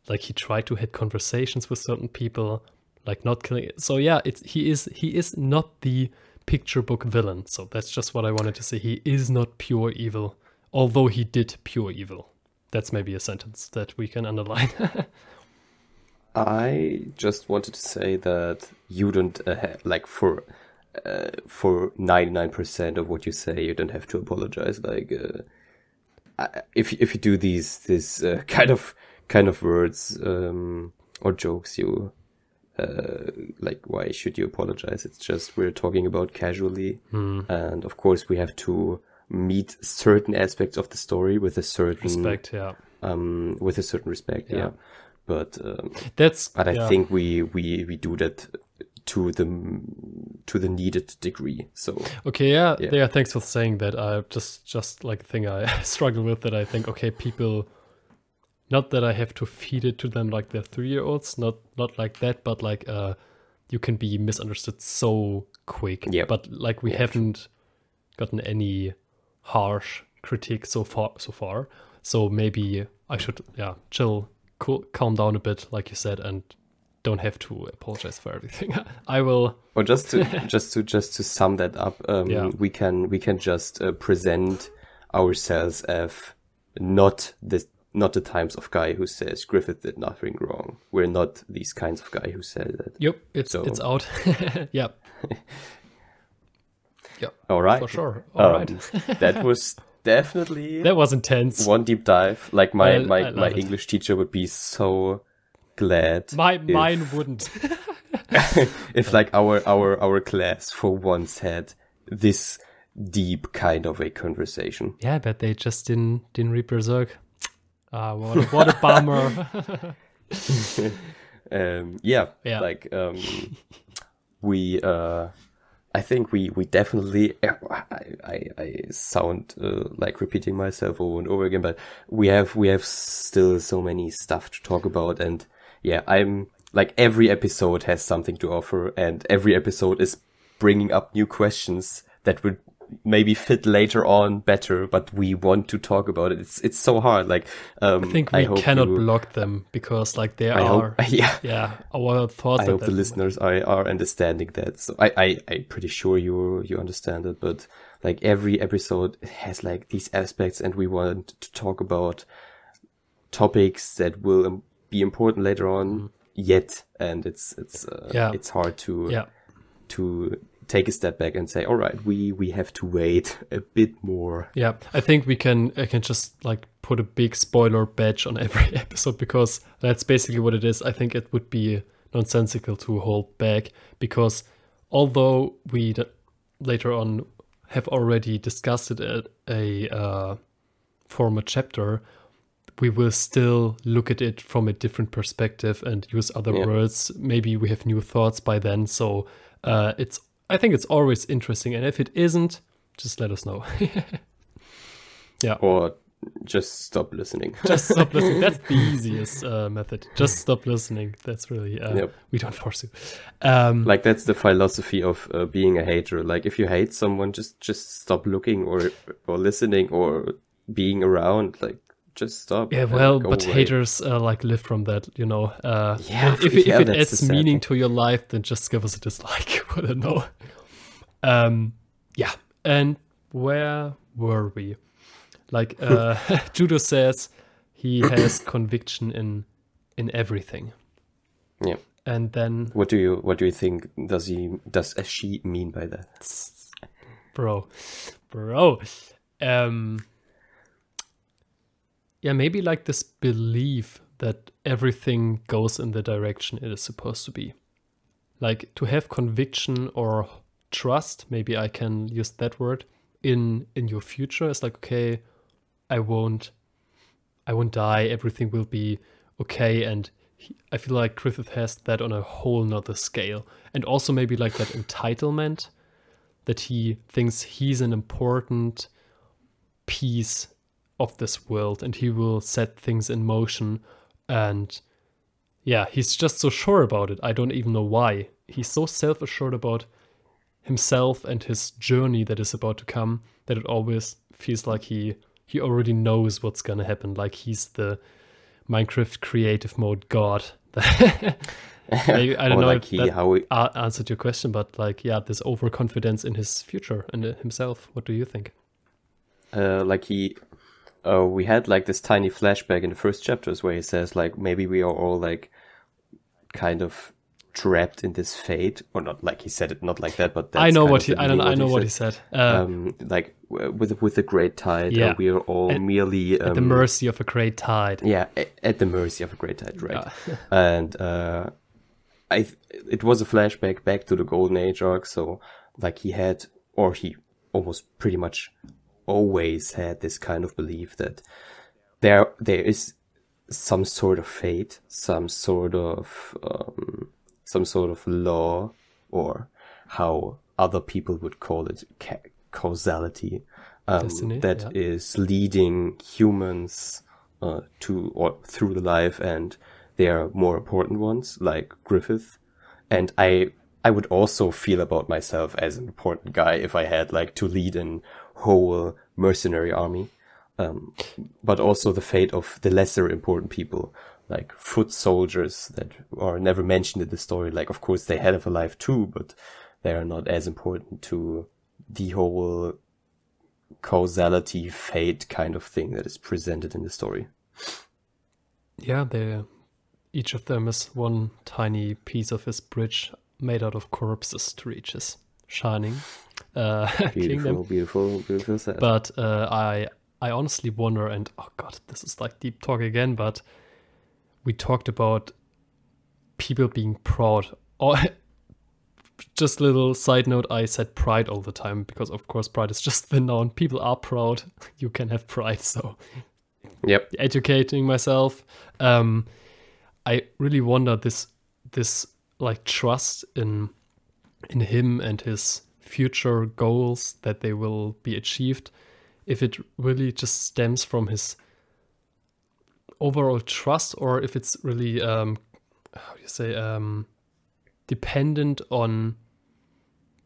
Like, he tried to have conversations with certain people, like not killing it. So yeah, it's, he is, he is not the picture book villain. So that's just what I wanted to say. He is not pure evil, although he did pure evil. That's maybe a sentence that we can underline. I just wanted to say that you don't, uh, like for... Uh, for ninety-nine percent of what you say, you don't have to apologize. Like, uh, I, if if you do these this uh, kind of kind of words um, or jokes, you uh, like, why should you apologize? It's just we're talking about casually, mm. and of course we have to meet certain aspects of the story with a certain respect, yeah, um, with a certain respect, yeah. yeah. But um, that's, but I yeah. think we we we do that to the to the needed degree. So okay, yeah, yeah, yeah, thanks for saying that. I just just like thing I struggle with, that I think, okay, people, not that I have to feed it to them like they're three-year-olds, not not like that, but like uh you can be misunderstood so quick. Yeah, but like we yeah. haven't gotten any harsh critique so far so far so maybe I should yeah chill cool, calm down a bit, like you said, and don't have to apologize for everything. I will. Well, just to just to just to sum that up, um, yeah. we can we can just uh, present ourselves as not this, not the types of guy who says Griffith did nothing wrong. We're not these kinds of guy who said that. Yep, it's so. It's out. Yep. Yep. All right. For sure. All um, right. That was definitely that was intense. One deep dive. Like my I, my I my it. English teacher would be so glad. My if, mine wouldn't. If like our our our class for once had this deep kind of a conversation. Yeah, but they just didn't didn't read Berserk. Ah, uh, what a, what a bummer. um, yeah, yeah, like um, we. Uh, I think we we definitely. I I, I sound uh, like repeating myself over and over again, but we have we have still so many stuff to talk about, and yeah, I'm like every episode has something to offer, and every episode is bringing up new questions that would maybe fit later on better, but we want to talk about it. It's it's so hard. Like um, I think we I cannot you, block them because like there I are hope, yeah yeah our thoughts. I hope the listeners are, are understanding that. So I I I'm pretty sure you you understand it. But like every episode has like these aspects, and we want to talk about topics that will be important later on. Yet, and it's it's uh, yeah. it's hard to yeah. to. take a step back and say, all right, we we have to wait a bit more. Yeah, I think we can I can just like put a big spoiler badge on every episode, because that's basically what it is. I think it would be nonsensical to hold back, because although we d later on have already discussed it at a uh, former chapter, we will still look at it from a different perspective and use other yeah. words. Maybe we have new thoughts by then, so uh, it's. I think it's always interesting, and if it isn't, just let us know. Yeah. Or just stop listening. Just stop listening. That's the easiest uh, method. Just stop listening. That's really, uh, yep. we don't force you. Um, like that's the philosophy of uh, being a hater. Like if you hate someone, just, just stop looking or, or listening or being around. Like just stop. Yeah, well, but away. haters uh, like live from that, you know. Uh, yeah, if, if, yeah, if it adds meaning thing. to your life, then just give us a dislike. I don't know. Um, yeah, and where were we? Like uh, Judeau says, he has conviction in in everything. Yeah. And then, what do you what do you think? Does he does she mean by that, bro, bro? Um. Yeah, maybe like this belief that everything goes in the direction it is supposed to be. Like to have conviction or trust, maybe I can use that word, in in your future. It's like, okay, I won't I won't die, everything will be okay. And he, I feel like Griffith has that on a whole nother scale. And also maybe like that entitlement that he thinks he's an important piece of this world, and he will set things in motion, and yeah, he's just so sure about it. I don't even know why. He's so self-assured about himself and his journey that is about to come, that it always feels like he he already knows what's gonna happen. Like he's the Minecraft creative mode god. I, I don't know like if he, that how we... answered your question, but like yeah, this overconfidence in his future and himself. What do you think? Uh, like he. Uh, we had like this tiny flashback in the first chapters where he says like maybe we are all like kind of trapped in this fate, or not like he said it not like that, but that's I know what he I don't I know what he said. Um, um, like with with the great tide, yeah, uh, we are all at, merely um, at the mercy of a great tide. Yeah, at, at the mercy of a great tide, right? Yeah. And uh, I th it was a flashback back to the Golden Age arc, so like he had or he almost pretty much. always had this kind of belief that there there is some sort of fate, some sort of um, some sort of law, or how other people would call it ca causality, um, Destiny, that yeah. is leading humans uh, to or through the life, and they are more important ones, like Griffith. And I I would also feel about myself as an important guy if I had like to lead an whole mercenary army, um, but also the fate of the lesser important people, like foot soldiers that are never mentioned in the story. Like, of course, they're hell of a life too, but they are not as important to the whole causality, fate kind of thing that is presented in the story. Yeah, they, each of them is one tiny piece of his bridge made out of corpses to reach his shining uh, beautiful, kingdom. Beautiful, beautiful, sad. But uh, I, I honestly wonder, and oh god, this is like deep talk again, but we talked about people being proud. Or just little side note, I said pride all the time because of course pride is just the noun. People are proud. You can have pride. So yep, educating myself. Um, I really wonder this this like trust in in him and his future goals that they will be achieved, if it really just stems from his overall trust, or if it's really um how do you say um dependent on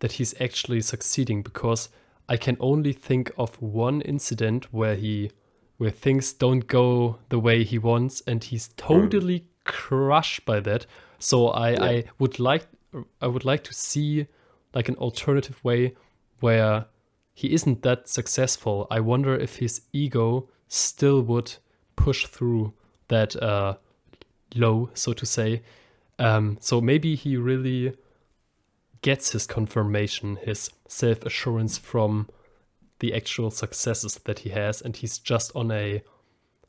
that he's actually succeeding, because I can only think of one incident where he where things don't go the way he wants and he's totally mm. crushed by that. So I, yeah. I would like I would like to see like an alternative way where he isn't that successful. I wonder if his ego still would push through that uh, low, so to say. Um, so maybe he really gets his confirmation, his self-assurance from the actual successes that he has, and he's just on a,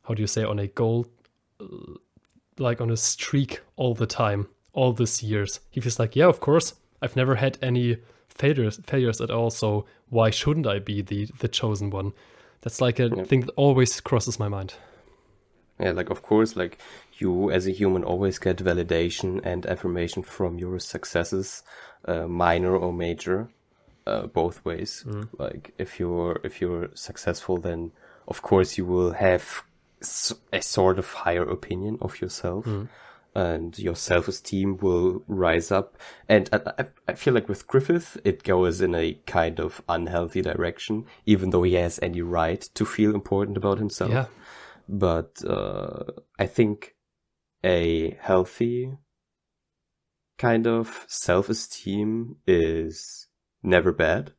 how do you say, on a goal, like on a streak all the time, all these years. He feels like, yeah, of course, I've never had any failures, failures at all, so why shouldn't I be the, the chosen one? That's like a yeah. thing that always crosses my mind. Yeah, like, of course, like, you as a human always get validation and affirmation from your successes, uh, minor or major, uh, both ways. Mm. Like, if you're, if you're successful, then, of course, you will have a sort of higher opinion of yourself. Mm. And your self-esteem will rise up. And I, I feel like with Griffith, it goes in a kind of unhealthy direction, even though he has any right to feel important about himself. Yeah. But uh, I think a healthy kind of self-esteem is never bad.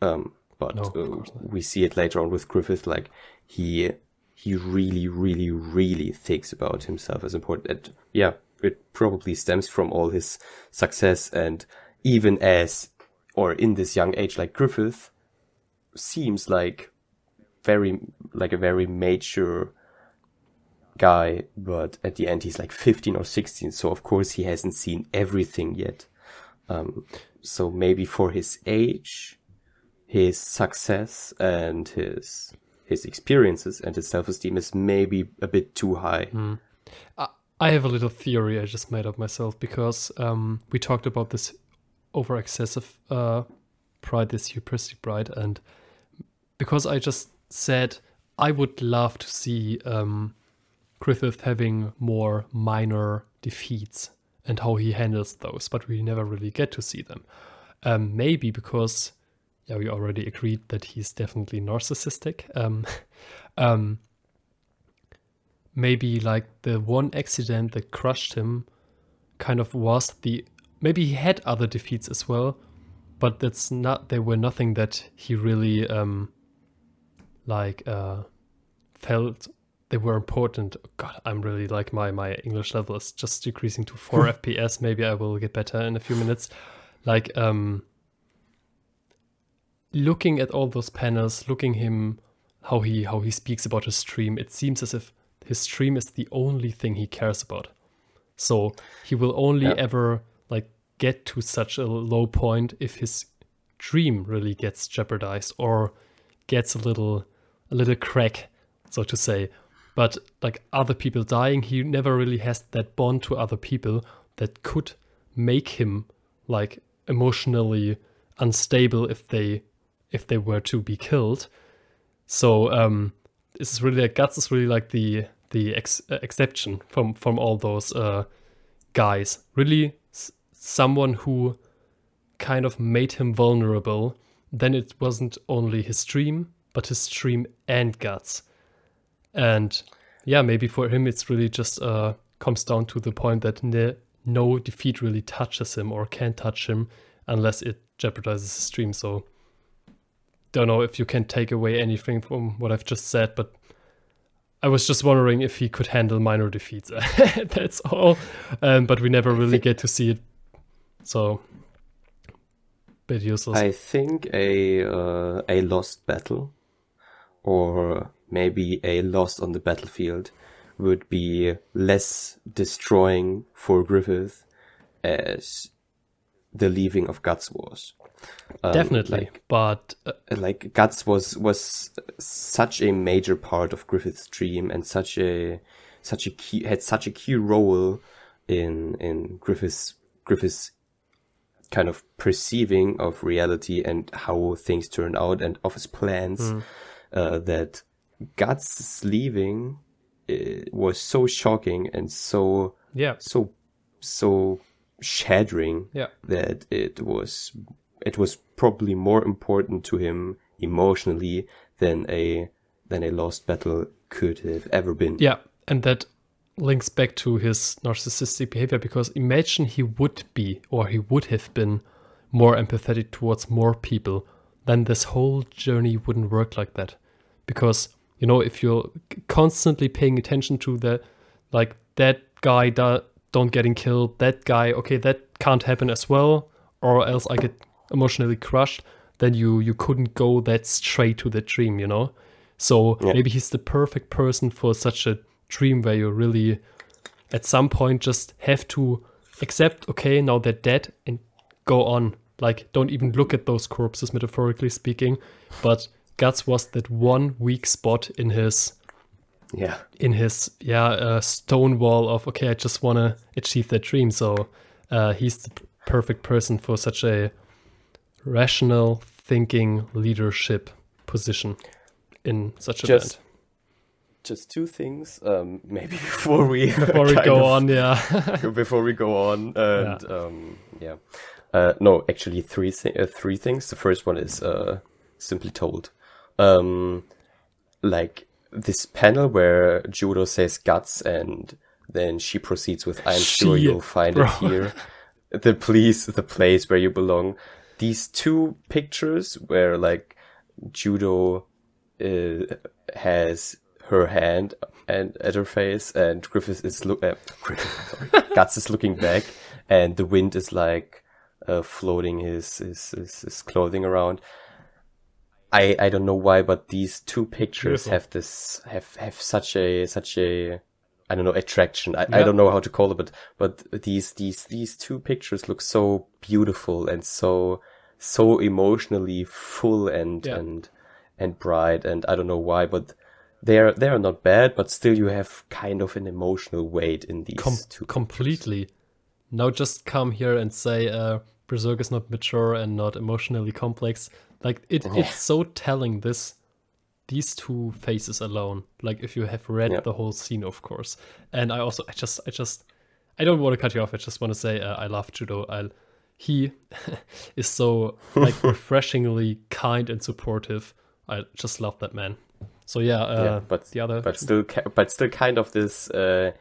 Um, but no, uh, we see it later on with Griffith. Like he, he really, really, really thinks about himself as important. And yeah, it probably stems from all his success. And even as, or in this young age, like Griffith seems like very like a very mature guy, but at the end he's like fifteen or sixteen, so of course he hasn't seen everything yet. Um, so maybe for his age, his success and his his experiences and his self-esteem is maybe a bit too high. Mm. I, I have a little theory I just made up myself, because um, we talked about this over-excessive uh, pride, this hubristic pride, and because I just said I would love to see um, Griffith having more minor defeats and how he handles those, but we never really get to see them. Um, maybe because, yeah, we already agreed that he's definitely narcissistic. Um, um, maybe like the one accident that crushed him kind of was the, maybe he had other defeats as well, but that's not, they were nothing that he really um, like uh felt they were important. God, I'm really like my my English level is just decreasing to four F P S. Maybe I will get better in a few minutes. Like um looking at all those panels, looking him how he how he speaks about his stream, it seems as if his stream is the only thing he cares about. So he will only yeah. ever like get to such a low point if his dream really gets jeopardized or gets a little a little crack, so to say. But like other people dying, he never really has that bond to other people that could make him like emotionally unstable if they if they were to be killed. So um this is really like Guts is really like the the ex exception from from all those uh guys, really s someone who kind of made him vulnerable. Then it wasn't only his stream, but his stream and Guts. And yeah, maybe for him it's really just uh, comes down to the point that ne no defeat really touches him or can touch him unless it jeopardizes his dream. So don't know if you can take away anything from what I've just said, but I was just wondering if he could handle minor defeats. That's all. Um, but we never really get to see it. So, bit useless. I think a uh, a lost battle, or maybe a loss on the battlefield, would be less destroying for Griffith as the leaving of Guts was. Um, Definitely, like, but uh, like Guts was was such a major part of Griffith's dream, and such a such a key had such a key role in in Griffith's Griffith's kind of perceiving of reality and how things turned out and of his plans, mm. uh, that Guts leaving it was so shocking and so yeah so so shattering yeah. that it was. It was probably more important to him emotionally than a than a lost battle could have ever been. Yeah, and that links back to his narcissistic behavior, because imagine he would be, or he would have been, more empathetic towards more people, then this whole journey wouldn't work like that. Because, you know, if you're constantly paying attention to the, like, that guy da don't getting killed, that guy, okay, that can't happen as well, or else I get emotionally crushed, then you you couldn't go that straight to the dream, you know. So yeah. maybe he's the perfect person for such a dream where you really at some point just have to accept, okay, now they're dead, and go on. Like, don't even look at those corpses, metaphorically speaking. But Guts was that one weak spot in his yeah in his yeah uh, stone wall of, okay, I just want to achieve that dream. So uh, he's the perfect person for such a rational thinking leadership position in such a just, band. Just two things, um, maybe before we before we go of, on, yeah. before we go on, and yeah, um, yeah. Uh, no, actually three thi uh, three things. The first one is uh, simply told, um, like this panel where Judeau says Guts, and then she proceeds with, "I'm she, sure you'll find bro. it here, the place, the place where you belong." These two pictures where, like, Judeau uh, has her hand and at her face, and Griffith is look uh, Griffith, sorry. Guts is looking back, and the wind is like uh, floating his, his his his clothing around. I I don't know why, but these two pictures Beautiful. have this have have such a such a I don't know attraction. I, yeah. I don't know how to call it, but but these these these two pictures look so beautiful and so so emotionally full and yeah. and and bright, and I don't know why, but they are they are not bad, but still you have kind of an emotional weight in these Com two completely. Pictures. Now just come here and say uh, Berserk is not mature and not emotionally complex. Like it, oh. it's so telling, this. These two faces alone, like if you have read yeah. the whole scene, of course. And I also, I just, I just, I don't want to cut you off. I just want to say uh, I love Judeau. I, he is so like refreshingly kind and supportive. I just love that man. So yeah, uh, yeah but the other, but still, but still, kind of this, uh,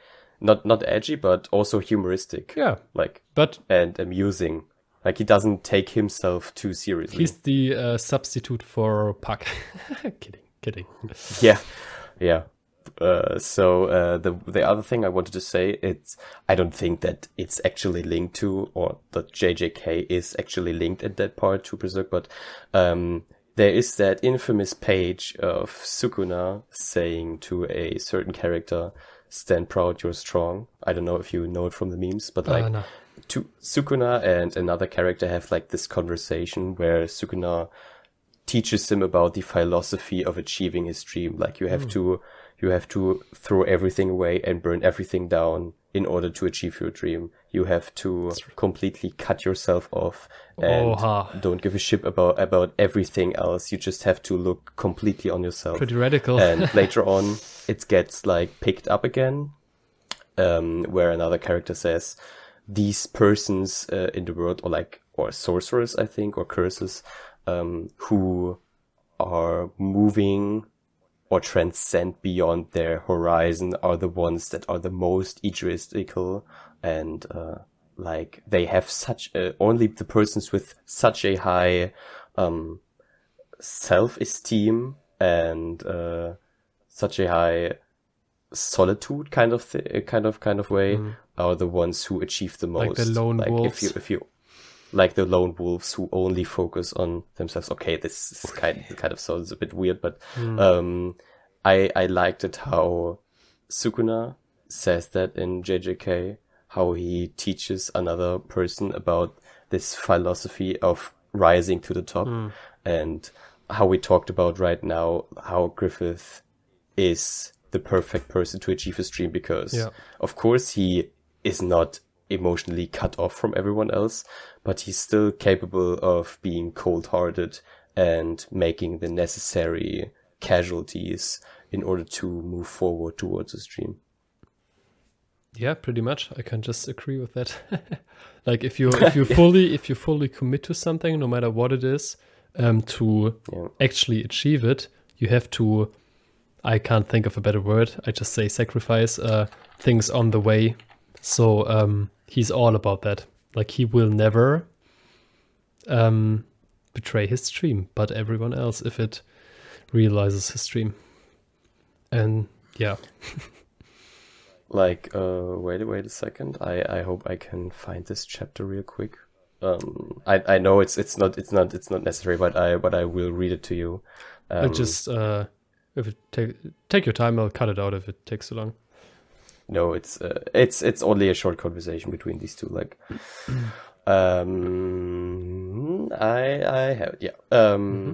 not not edgy, but also humoristic. Yeah, like but and amusing. Like, he doesn't take himself too seriously. He's the uh, substitute for Puck. Kidding. Kidding. yeah, yeah. Uh, so uh, the the other thing I wanted to say, it's I don't think that it's actually linked to, or that J J K is actually linked at that part to Berserk, but um, there is that infamous page of Sukuna saying to a certain character, "Stand proud, you're strong." I don't know if you know it from the memes, but like uh, no. to Sukuna and another character have like this conversation where Sukuna teaches him about the philosophy of achieving his dream. Like, you have mm. to, you have to throw everything away and burn everything down in order to achieve your dream. You have to completely cut yourself off and Oha. don't give a shit about, about everything else. You just have to look completely on yourself. Pretty radical. And later on, it gets like picked up again, um, where another character says, these persons uh, in the world, or like, or sorcerers, I think, or curses, Um, who are moving or transcend beyond their horizon are the ones that are the most egoistical, and uh, like they have such a, only the persons with such a high um, self-esteem and uh, such a high solitude kind of th kind of kind of way mm. are the ones who achieve the most. Like the lone like wolves. If you if you like the lone wolves who only focus on themselves. Okay, this is kind kind of sounds a bit weird, but mm. um, I I liked it how Sukuna says that in J J K, how he teaches another person about this philosophy of rising to the top, mm. and how we talked about right now, how Griffith is the perfect person to achieve his dream because, yeah. of course, he is not emotionally cut off from everyone else, but he's still capable of being cold-hearted and making the necessary casualties in order to move forward towards his dream. Yeah, pretty much. I can just agree with that. Like if you if you yeah. fully if you fully commit to something, no matter what it is, um, to yeah. actually achieve it, you have to. I can't think of a better word. I just say sacrifice uh, things on the way. So um, he's all about that. Like he will never um, betray his dream, but everyone else if it realizes his dream. And yeah. Like, uh, wait, wait a second. I, I hope I can find this chapter real quick. Um, I, I know it's, it's not, it's not, it's not necessary, but I, but I will read it to you. Um, I just, uh, if it take, take your time, I'll cut it out if it takes too long. No, it's, uh, it's, it's only a short conversation between these two. Like, um, I, I have, yeah. Um, mm-hmm.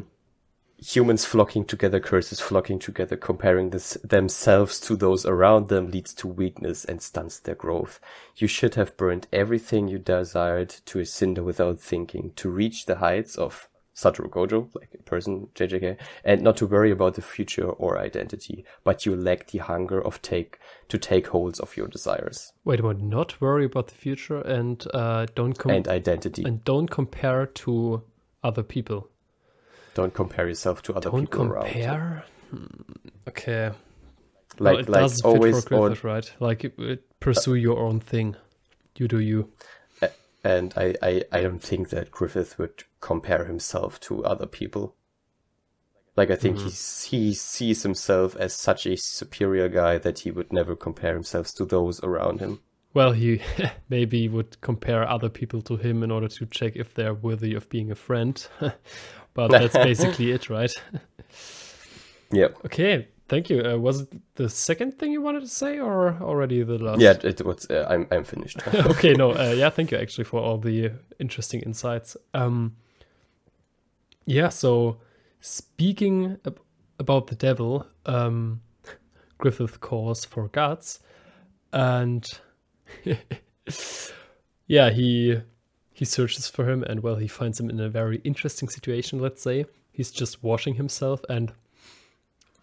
Humans flocking together, curses flocking together, comparing this, themselves to those around them leads to weakness and stunts their growth. You should have burned everything you desired to a cinder without thinking, to reach the heights of Satoru Gojo, like a person, J J K, and not to worry about the future or identity, but you lack the hunger of take to take holds of your desires. Wait a minute, not worry about the future and uh, don't com- and identity and don't compare to other people. Don't compare yourself to other Don't people compare? Around. Okay. Like, well, it like doesn't always, fit for Griffith, right? Like, it, it pursue uh, your own thing. You do you. And I, I, I don't think that Griffith would compare himself to other people. Like, I think mm. he he sees himself as such a superior guy that he would never compare himself to those around him. Well, he maybe would compare other people to him in order to check if they're worthy of being a friend. But that's basically it, right? Yep. Okay, thank you. Uh, was it the second thing you wanted to say or already the last? Yeah, it was. Uh, I'm, I'm finished. Okay, no. Uh, yeah, thank you actually for all the interesting insights. Um, yeah, so speaking ab about the devil, um, Griffith calls for Guts. And yeah, he... He searches for him and, well, he finds him in a very interesting situation, let's say. He's just washing himself and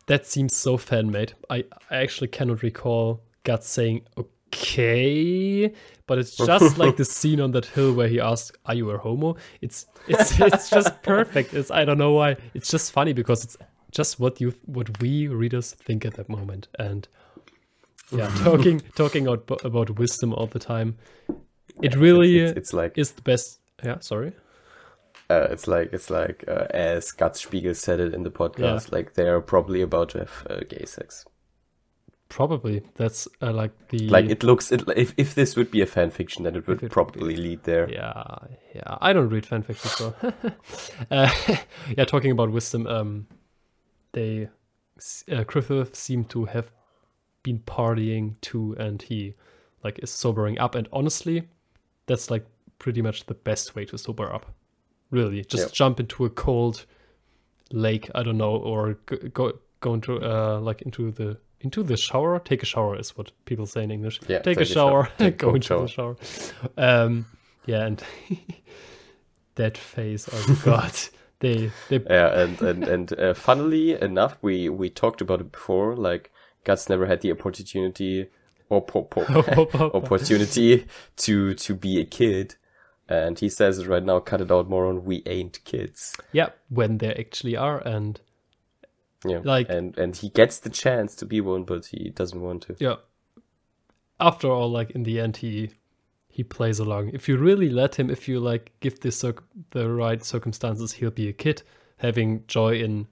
that seems so fan-made. I, I actually cannot recall Guts saying, okay, but it's just like the scene on that hill where he asks, are you a homo? It's it's, it's just perfect. It's, I don't know why. It's just funny because it's just what you what we readers think at that moment. And yeah, talking, talking about, about wisdom all the time. It really it's, it's, it's like, is the best. Yeah, sorry. Uh, it's like, it's like uh, as Guts Spiegel said it in the podcast, yeah. like they're probably about to have uh, gay sex. Probably. That's uh, like the... Like it looks, it, if, if this would be a fan fiction, then it would it probably would be... lead there. Yeah, yeah. I don't read fan fiction, so... uh, yeah, talking about wisdom, um, they... Uh, Griffith seemed to have been partying too, and he like is sobering up, and honestly... That's like pretty much the best way to sober up. Really, just yep. jump into a cold lake, I don't know, or go go into uh, like into the into the shower. Take a shower is what people say in English. Yeah, take, take a shower, shower. Take go into shower. the shower. Um, yeah, and that face, oh God, they they. Yeah, and and and uh, funnily enough, we we talked about it before. Like, Guts never had the opportunity. Or pop, pop, opportunity to to be a kid, and he says it right now. Cut it out, moron. We ain't kids. Yeah, when there actually are, and Yeah, like, and and he gets the chance to be one, but he doesn't want to. Yeah. After all, like, in the end, he he plays along. If you really let him, if you like give the circ the right circumstances, he'll be a kid having joy in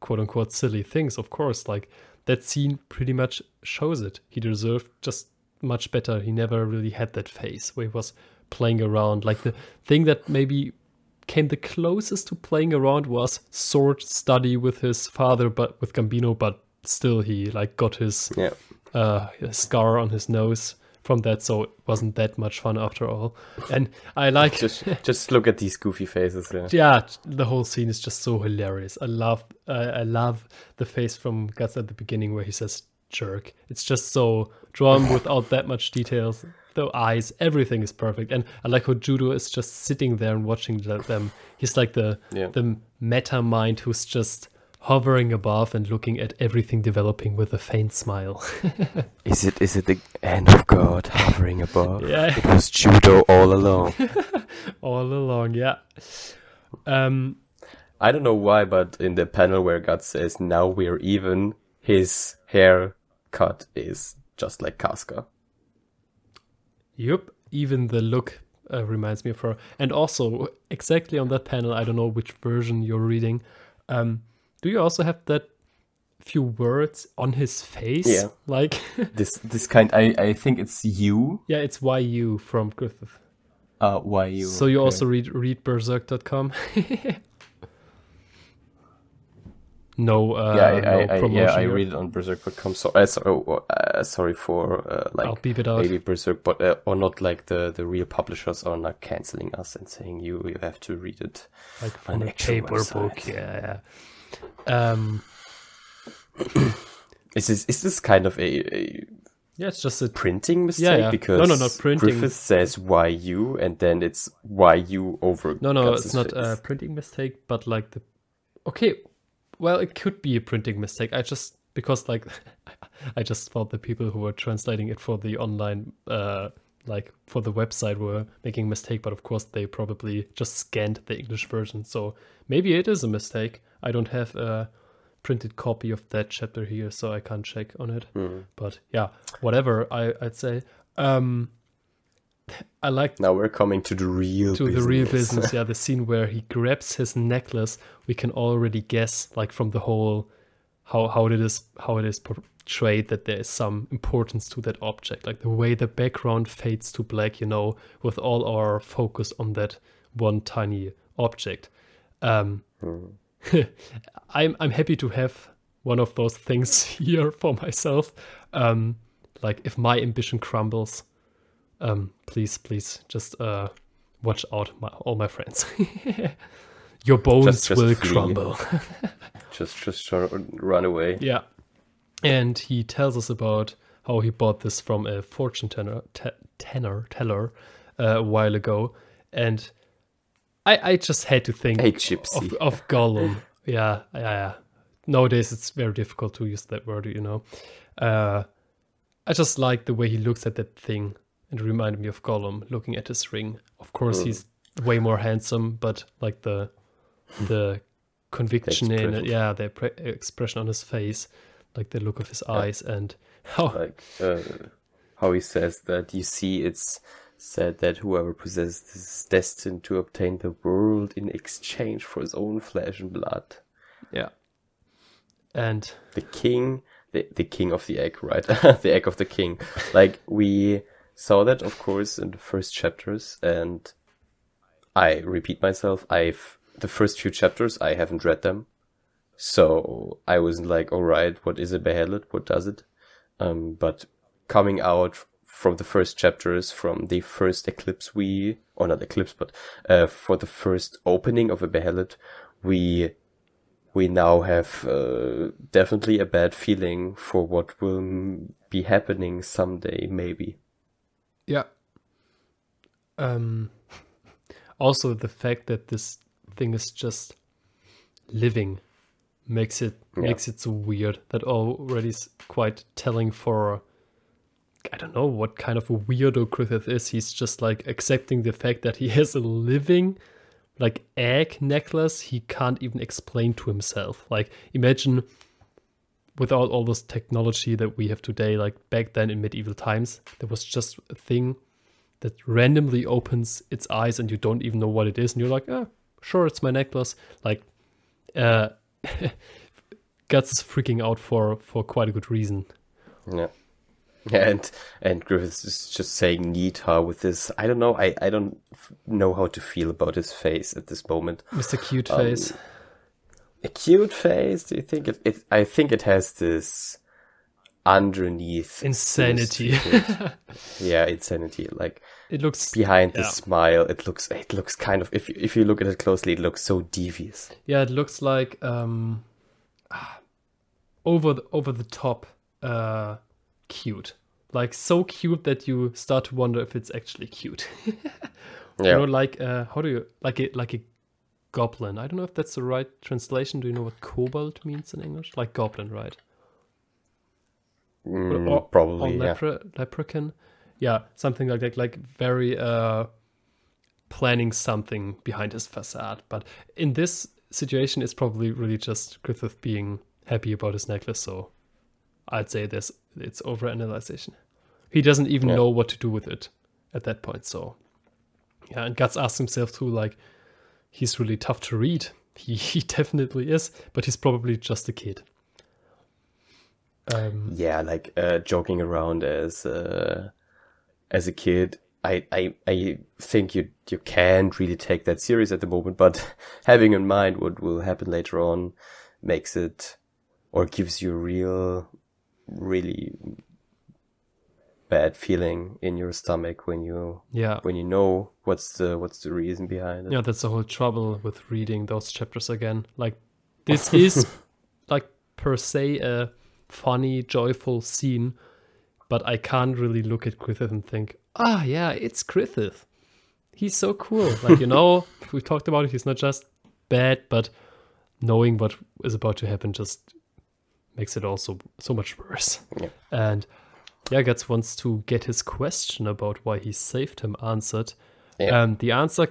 quote unquote silly things. Of course, like that scene pretty much shows it. He deserved just much better. He never really had that phase where he was playing around. Like the thing that maybe came the closest to playing around was sword study with his father, but with Gambino, but still he like got his, yeah. uh, his scar on his nose from that, so it wasn't that much fun after all. And I like just just look at these goofy faces. Yeah, yeah, the whole scene is just so hilarious. I love uh, I love the face from Guts at the beginning where he says jerk. It's just so drawn without that much details. The eyes, everything is perfect. And I like how Judeau is just sitting there and watching them. He's like the yeah. the meta mind who's just hovering above and looking at everything developing with a faint smile. Is it is it the hand of God hovering above? Yeah. It was Judeau all along. All along, yeah. Um, I don't know why, but in the panel where God says, now we're even, his haircut is just like Casca. Yep, even the look uh, reminds me of her. And also, exactly on that panel, I don't know which version you're reading, um, do you also have that few words on his face? Yeah. Like this this kind, I, I think it's you. Yeah, it's Y U from Griffith. Uh, Y U. So you okay. also read, read berserk dot com? No, uh, yeah, I, no I, I, promotion. Yeah, I read it on berserk dot com. So, uh, so uh, sorry for uh, like I'll beep it out. Maybe Berserk, but uh, or not like the the real publishers are not canceling us and saying you you have to read it like from a paper website. book. Yeah, yeah. Um, is this is this kind of a, a yeah? It's just a printing mistake yeah, yeah. because no, no, not printing. Griffith says Y U and then it's Y U over. No, no, Guts it's not face. a printing mistake, but like the okay. Well, it could be a printing mistake. I just, because like, I just thought the people who were translating it for the online, uh, like for the website were making a mistake, but of course they probably just scanned the English version. So maybe it is a mistake. I don't have a printed copy of that chapter here, so I can't check on it. Mm-hmm. But yeah, whatever I, I'd say. Um, I like now we're coming to the real to business. the real business. Yeah, the scene where he grabs his necklace. We can already guess, like from the whole how how it is how it is portrayed that there is some importance to that object. Like the way the background fades to black, you know, with all our focus on that one tiny object. Um, mm. I'm I'm happy to have one of those things here for myself. Um, like if my ambition crumbles. Um, please, please, just uh, watch out, my, all my friends. Your bones just, just will flee. crumble. just, just run away. Yeah, and he tells us about how he bought this from a fortune tenor, te tenor teller uh, a while ago, and I, I just had to think hey, of, of Gollum. yeah, yeah, yeah. Nowadays, it's very difficult to use that word, you know. Uh, I just like the way he looks at that thing. It reminded me of Gollum looking at his ring. Of course, mm. he's way more handsome, but like the the conviction the in it, yeah, the expression on his face, like the look of his yeah. eyes, and how like uh, how he says that you see, it's said that whoever possesses this is destined to obtain the world in exchange for his own flesh and blood. Yeah, and the king, the the king of the egg, right? The egg of the king, like we. Saw that, of course, in the first chapters, and I repeat myself, I've the first few chapters, I haven't read them, so I wasn't like, alright, what is a Beherit, what does it? Um, but coming out from the first chapters, from the first Eclipse we, or not Eclipse, but uh, for the first opening of a Beherit, we, we now have uh, definitely a bad feeling for what will be happening someday, maybe. Yeah. Um, also, the fact that this thing is just living makes it yeah. makes it so weird. That already is quite telling for, I don't know, what kind of a weirdo Griffith is. He's just like accepting the fact that he has a living, like egg necklace. He can't even explain to himself. Like imagine without all this technology that we have today, like back then in medieval times, there was just a thing that randomly opens its eyes and you don't even know what it is. And you're like, ah, sure, it's my necklace. Like, uh, Guts is freaking out for, for quite a good reason. Yeah. Yeah, and, and Griffith is just saying Nita with this, I don't know, I, I don't know how to feel about his face at this moment. Mister Cute um, Face. A cute face? Do you think it, it I think it has this underneath insanity. Yeah, insanity. Like it looks behind yeah. the smile, it looks it looks kind of, if you if you look at it closely, it looks so devious. Yeah, it looks like um over the over the top uh cute. Like so cute that you start to wonder if it's actually cute. you yeah. know, like uh how do you like it like a goblin. I don't know if that's the right translation. Do you know what kobold means in English? Like goblin, right? Mm, or, probably, or lepre yeah. leprechaun. Yeah, something like that. Like very uh, planning something behind his facade. But in this situation, it's probably really just Griffith being happy about his necklace. So I'd say this, it's overanalyzation. He doesn't even yeah. know what to do with it at that point. So yeah, and Guts asks himself too, like, he's really tough to read. He, he definitely is, but he's probably just a kid. Um, yeah, like uh, joking around as uh, as a kid. I, I I think you you can't really take that serious at the moment, but having in mind what will happen later on makes it, or gives you a real, really bad feeling in your stomach when you yeah when you know what's the what's the reason behind it. Yeah, that's the whole trouble with reading those chapters again. Like this is like per se a funny, joyful scene, but I can't really look at Griffith and think, ah yeah, it's Griffith, he's so cool. Like, you know, we talked about it, he's not just bad, but knowing what is about to happen just makes it also so much worse. Yeah. And yeah, Guts wants to get his question about why he saved him answered. Yeah. And the answer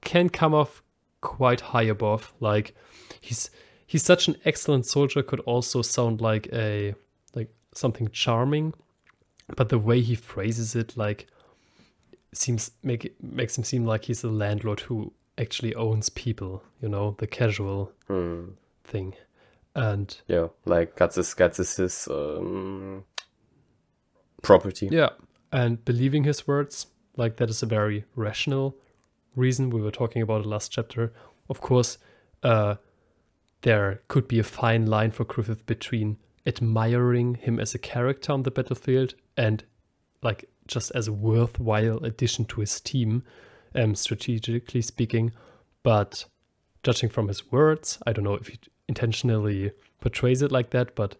can come off quite high above. Like he's he's such an excellent soldier could also sound like a like something charming, but the way he phrases it like seems make it, makes him seem like he's a landlord who actually owns people. You know, the casual mm. thing. And yeah, like Guts is Guts is his um. property. Yeah, and believing his words, like that is a very rational reason. We were talking about it last chapter. Of course, uh, there could be a fine line for Griffith between admiring him as a character on the battlefield and like just as a worthwhile addition to his team, um, strategically speaking. But judging from his words, I don't know if he intentionally portrays it like that, but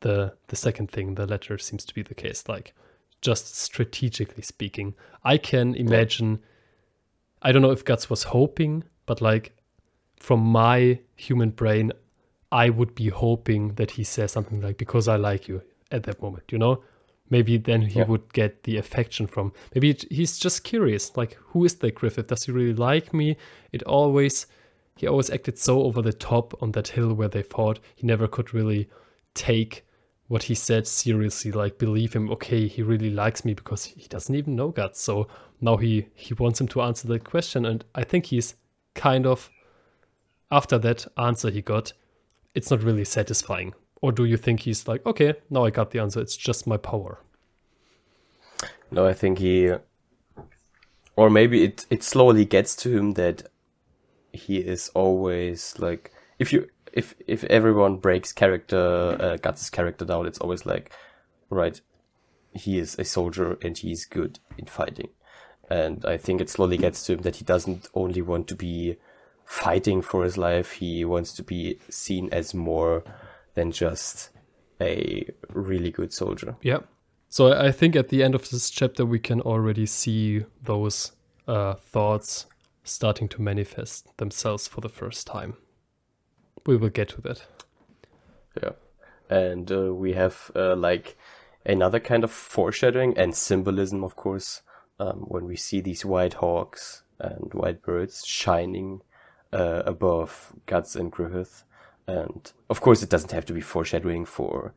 The, the second thing, the latter, seems to be the case. Like, just strategically speaking, I can imagine, I don't know if Guts was hoping, but like, from my human brain, I would be hoping that he says something like, because I like you at that moment, you know? Maybe then he yeah. would get the affection from, maybe it, he's just curious, like, who is that Griffith? Does he really like me? It always, he always acted so over the top on that hill where they fought. He never could really take what he said seriously, like believe him, okay, he really likes me, because he doesn't even know God. So now he he wants him to answer that question, and I think he's kind of, after that answer he got, it's not really satisfying. Or do you think he's like, okay, now I got the answer, it's just my power? No, I think he, or maybe it it slowly gets to him that he is always like, if you If if everyone breaks character, uh, Guts' character down, it's always like, right, he is a soldier and he's good in fighting. And I think it slowly gets to him that he doesn't only want to be fighting for his life, he wants to be seen as more than just a really good soldier. Yeah. So I think at the end of this chapter, we can already see those uh, thoughts starting to manifest themselves for the first time. We will get to that. Yeah. And uh, we have uh, like another kind of foreshadowing and symbolism, of course, um, when we see these white hawks and white birds shining uh, above Guts and Griffith. And of course it doesn't have to be foreshadowing for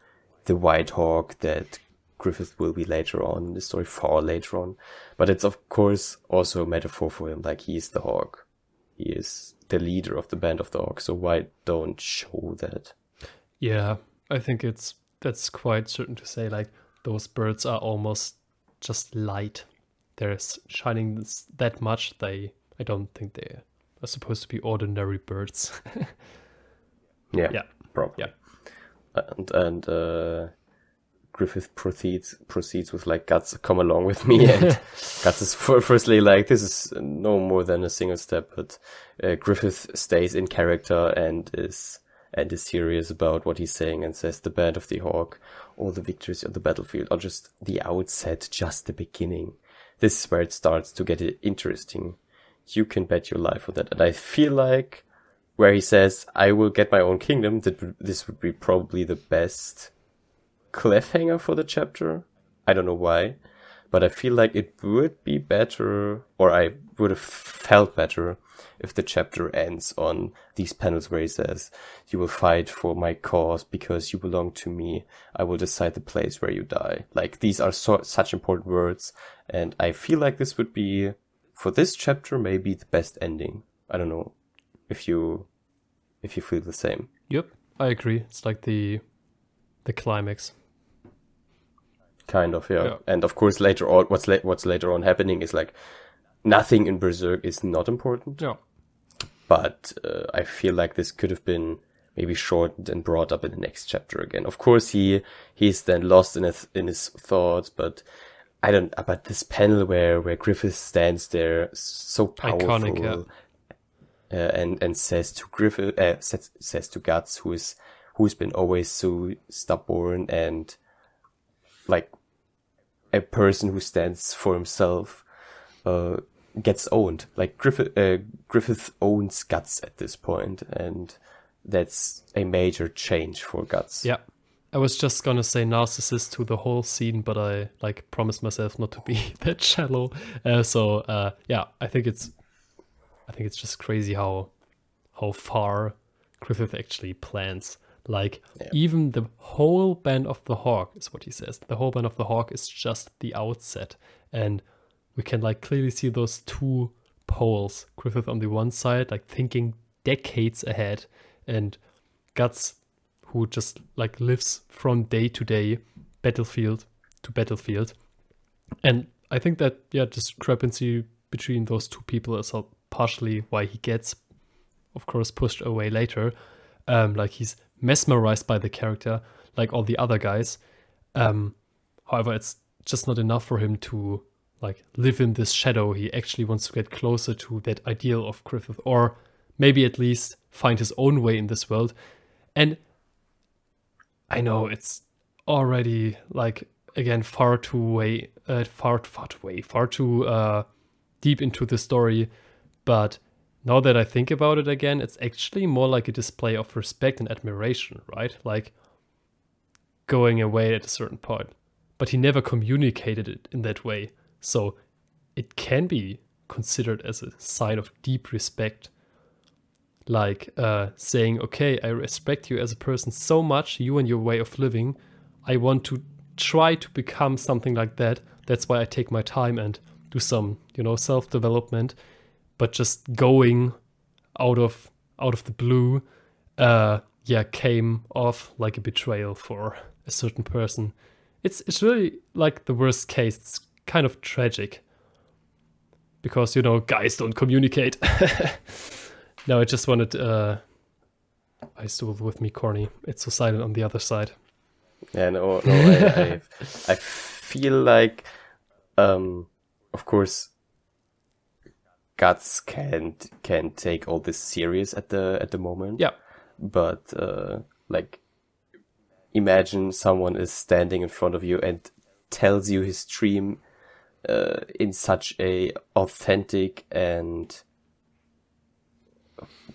the White Hawk that Griffith will be later on in the story, far later on. But it's of course also a metaphor for him, like he is the Hawk. He is the leader of the Band of the Hawk, so why don't show that? Yeah, I think it's that's quite certain to say, like, those birds are almost just light. They're shining this, that much. They, I don't think they are supposed to be ordinary birds. yeah, yeah, probably. Yeah. And, and uh, Griffith proceeds proceeds with, like, Guts, come along with me. And Guts is firstly like, this is no more than a single step, but uh, Griffith stays in character and is... and is serious about what he's saying and says the Band of the Hawk, all the victories on the battlefield are just the outset, just the beginning. This is where it starts to get interesting. You can bet your life on that. And I feel like where he says, I will get my own kingdom, that this would be probably the best cliffhanger for the chapter. I don't know why, but I feel like it would be better, or I would have felt better if the chapter ends on these panels where he says, you will fight for my cause because you belong to me. I will decide the place where you die. Like, these are so, such important words. And I feel like this would be, for this chapter, maybe the best ending. I don't know if you, if you feel the same. Yep, I agree. It's like the, the climax. Kind of, yeah. yeah. And of course, later on, what's, la what's later on happening is like, nothing in Berserk is not important. Yeah. But uh, I feel like this could have been maybe shortened and brought up in the next chapter again. Of course, he he's then lost in his, in his thoughts, but I don't. But this panel where where Griffith stands there, so powerful, iconic, yeah. uh, and and says to Griffith, uh, says says to Guts, who is who's been always so stubborn and like a person who stands for himself. Uh, gets owned. Like Griffith, uh, Griffith owns Guts at this point, and that's a major change for Guts. Yeah, I was just gonna say narcissist to the whole scene, but I like promised myself not to be that shallow. Uh, so uh, yeah, I think it's, I think it's just crazy how, how far Griffith actually plans. Like yeah. even the whole Band of the Hawk is what he says. The whole Band of the Hawk is just the outset, and we can like clearly see those two poles. Griffith on the one side, like thinking decades ahead, and Guts, who just like lives from day to day, battlefield to battlefield. And I think that, yeah, discrepancy between those two people is partially why he gets, of course, pushed away later. Um, like he's mesmerized by the character, like all the other guys. Um, however, it's just not enough for him to like live in this shadow. He actually wants to get closer to that ideal of Griffith, or maybe at least find his own way in this world. And I know it's already like, again, far too way, uh, far, far too way, far too uh, deep into the story. But now that I think about it again, it's actually more like a display of respect and admiration, right? Like going away at a certain point, but he never communicated it in that way. So it can be considered as a sign of deep respect, like uh, saying, okay, I respect you as a person so much, you and your way of living. I want to try to become something like that. That's why I take my time and do some, you know, self-development, but just going out of, out of the blue, uh, yeah, came off like a betrayal for a certain person. It's, it's really like the worst case. It's kind of tragic because, you know, guys don't communicate. No, I just wanted uh I still with me corny, it's so silent on the other side. Yeah, no, no I, I, I feel like um of course Guts can't can take all this serious at the at the moment, yeah, but uh like imagine someone is standing in front of you and tells you his dream Uh, in such a authentic and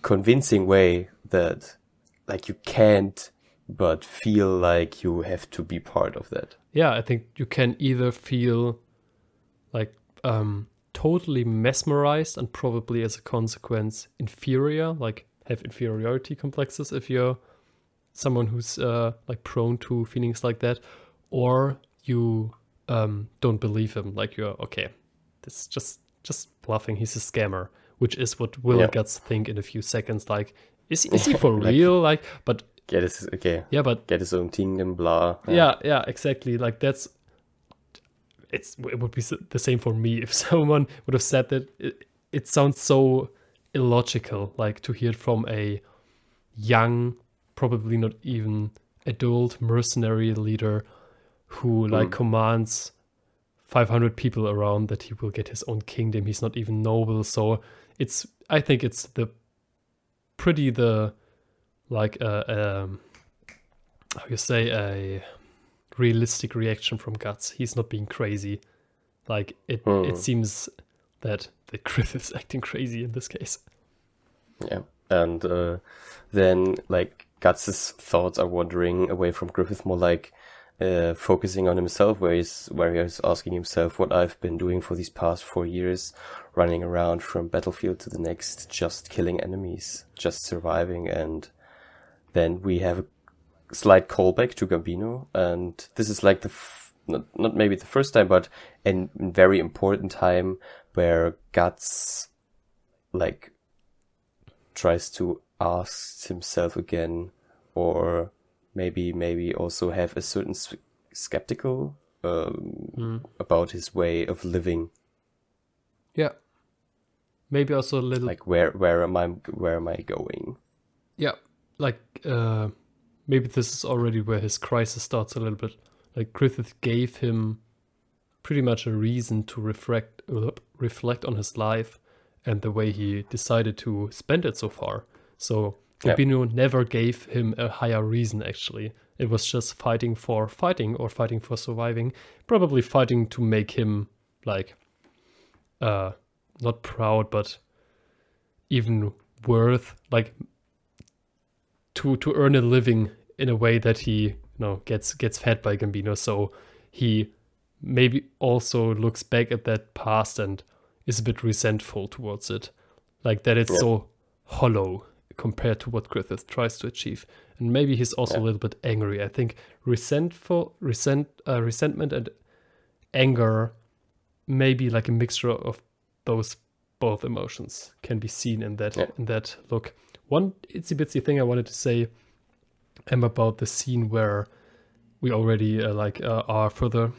convincing way that like you can't but feel like you have to be part of that. Yeah, I think you can either feel like um, totally mesmerized and probably as a consequence inferior, like have inferiority complexes if you're someone who's uh, like prone to feelings like that, or you um, don't believe him. Like you're okay, this is just just bluffing. He's a scammer, which is what Will yeah. Guts think in a few seconds. Like, is he, is he for like, real? Like, but get his okay. Yeah, but get his own kingdom. Blah. Yeah, yeah, yeah, exactly. Like that's. It's, it would be the same for me if someone would have said that. It, it sounds so illogical, like to hear it from a young, probably not even adult mercenary leader who mm. like commands five hundred people around that he will get his own kingdom. He's not even noble. So it's, I think it's the pretty, the like, uh, um, how you say, a realistic reaction from Guts. He's not being crazy. Like it hmm. it seems that the Griffith is acting crazy in this case. Yeah. And uh, then like Guts's thoughts are wandering away from Griffith, more like uh, focusing on himself, where he's where he's asking himself what I've been doing for these past four years, running around from battlefield to the next, just killing enemies, just surviving. And then we have a slight callback to Gambino, and this is like the f not, not maybe the first time, but a very important time where Guts like tries to ask himself again, or maybe maybe also have a certain skeptical um, mm. about his way of living. Yeah, maybe also a little like where where am I where am I going? Yeah, like. Uh... Maybe this is already where his crisis starts a little bit. Like Griffith gave him pretty much a reason to reflect, uh, reflect on his life and the way he decided to spend it so far. So Gambino yeah. never gave him a higher reason, actually. It was just fighting for fighting or fighting for surviving. Probably fighting to make him, like, uh, not proud, but even worth, like... to to earn a living in a way that he, you know, gets gets fed by Gambino. So he maybe also looks back at that past and is a bit resentful towards it, like that it's yeah. so hollow compared to what Griffith tries to achieve. And maybe he's also yeah. a little bit angry. I think resentful resent uh, resentment and anger, maybe like a mixture of those both emotions, can be seen in that yeah. in that look. One itsy bitsy thing I wanted to say, Em, about the scene where we already uh, like uh, are further,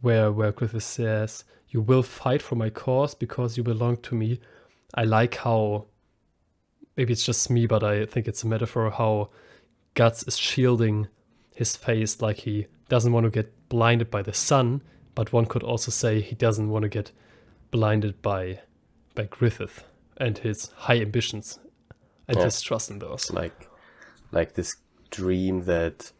where where Griffith says, "You will fight for my cause because you belong to me." I like how, maybe it's just me, but I think it's a metaphor how Guts is shielding his face, like he doesn't want to get blinded by the sun, but one could also say he doesn't want to get blinded by by Griffith and his high ambitions. I yeah. distrust in those. Like, like this dream that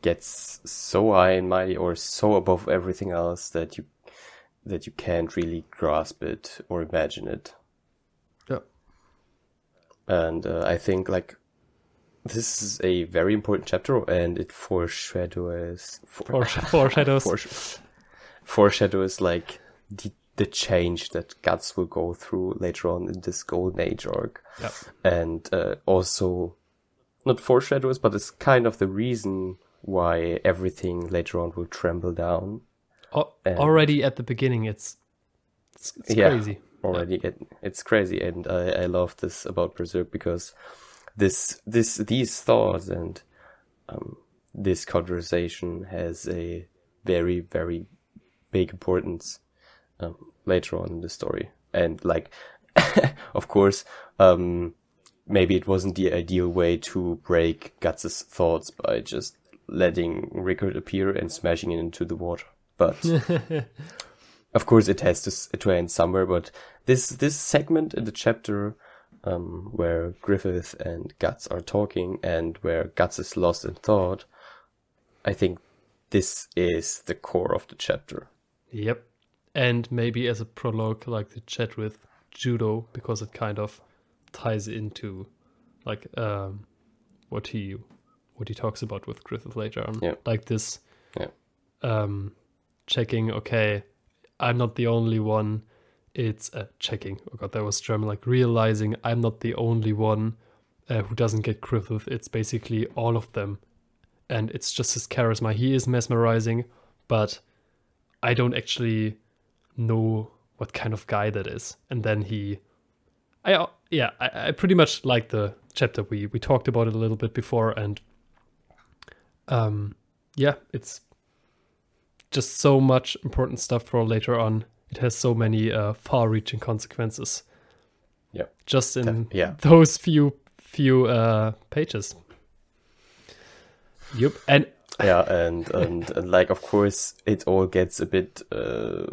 gets so high and mighty, or so above everything else that you that you can't really grasp it or imagine it. Yeah. And uh, I think like this is a very important chapter, and it foreshadows for, foreshadows foresh foreshadows like the. the change that Guts will go through later on in this Golden Age arc. Yep. And uh, also, not foreshadows, but it's kind of the reason why everything later on will tremble down. Oh, already at the beginning, it's, it's, it's yeah, crazy. Already, yeah. it, it's crazy. And I, I love this about Berserk, because this, this, these thoughts and um, this conversation has a very, very big importance Um, later on in the story. And like of course um, maybe it wasn't the ideal way to break Guts's thoughts by just letting Rickert appear and smashing it into the water, but of course it has to, to end somewhere. But this this segment in the chapter um, where Griffith and Guts are talking and where Guts is lost in thought, I think this is the core of the chapter. Yep. And maybe as a prologue, like the chat with Judeau, because it kind of ties into like um, what he what he talks about with Griffith later on. Yeah. Like this yeah. um, checking, okay, I'm not the only one. It's uh, checking. Oh God, that was German. Like realizing I'm not the only one. uh, who doesn't get Griffith, it's basically all of them. And it's just his charisma. He is mesmerizing, but I don't actually know what kind of guy that is. And then he... I Yeah, I, I pretty much like the chapter. We, we talked about it a little bit before, and um, yeah, it's just so much important stuff for later on. It has so many uh, far-reaching consequences. Yeah, just in that, yeah. those few few uh, pages. Yep, and yeah, and, and and like of course it all gets a bit uh,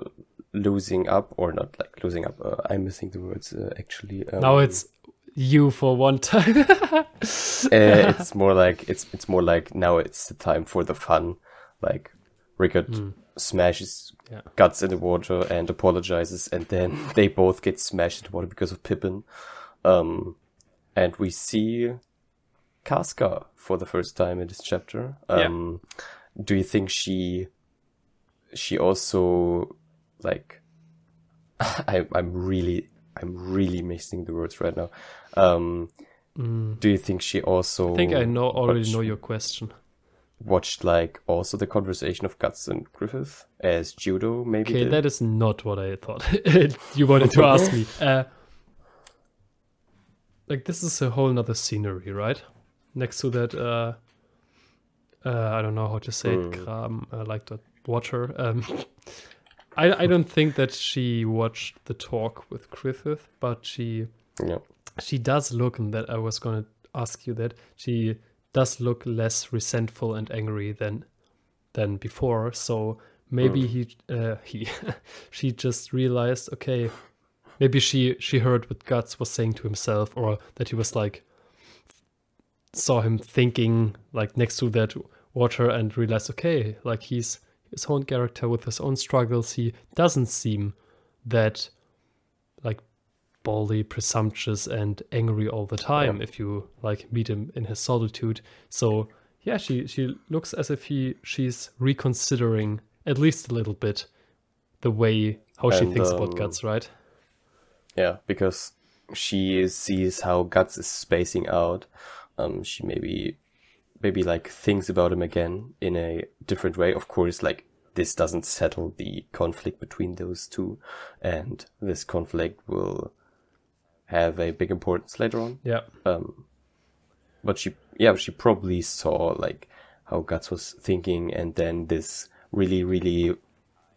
losing up, or not like losing up. Uh, I'm missing the words uh, actually. Um, now it's you for one time. uh, it's more like it's it's more like now it's the time for the fun, like Rickert. Mm. Smashes yeah. Guts in the water and apologizes, and then they both get smashed in the water because of Pippin. Um, and we see Casca for the first time in this chapter. Um, yeah. Do you think she she also like I, I'm really I'm really missing the words right now. Um, mm. Do you think she also? I think I know already watched, know your question. Watched like also the conversation of Guts and Griffith as Judeau maybe. Okay, did. That is not what I thought you wanted to ask me. Uh, like this is a whole nother scenery, right? Next to that, uh, uh, I don't know how to say mm. it, Kram, uh, like that water. Um, I I don't think that she watched the talk with Griffith, but she yeah. she does look, and that I was gonna ask you that she. does look less resentful and angry than than before, so maybe mm. he uh, he she just realized, okay, maybe she she heard what Guts was saying to himself, or that he was like saw him thinking like next to that water and realized, okay, like he's his own character with his own struggles. He doesn't seem that like boldly presumptuous and angry all the time yeah. if you like meet him in his solitude. So yeah, she she looks as if he she's reconsidering at least a little bit the way how and, she thinks um, about Guts, right? Yeah, because she sees how Guts is spacing out. Um, she maybe maybe like thinks about him again in a different way. Of course, like this doesn't settle the conflict between those two, and this conflict will have a big importance later on. Yeah. Um, but she, yeah, she probably saw like how Guts was thinking, and then this really, really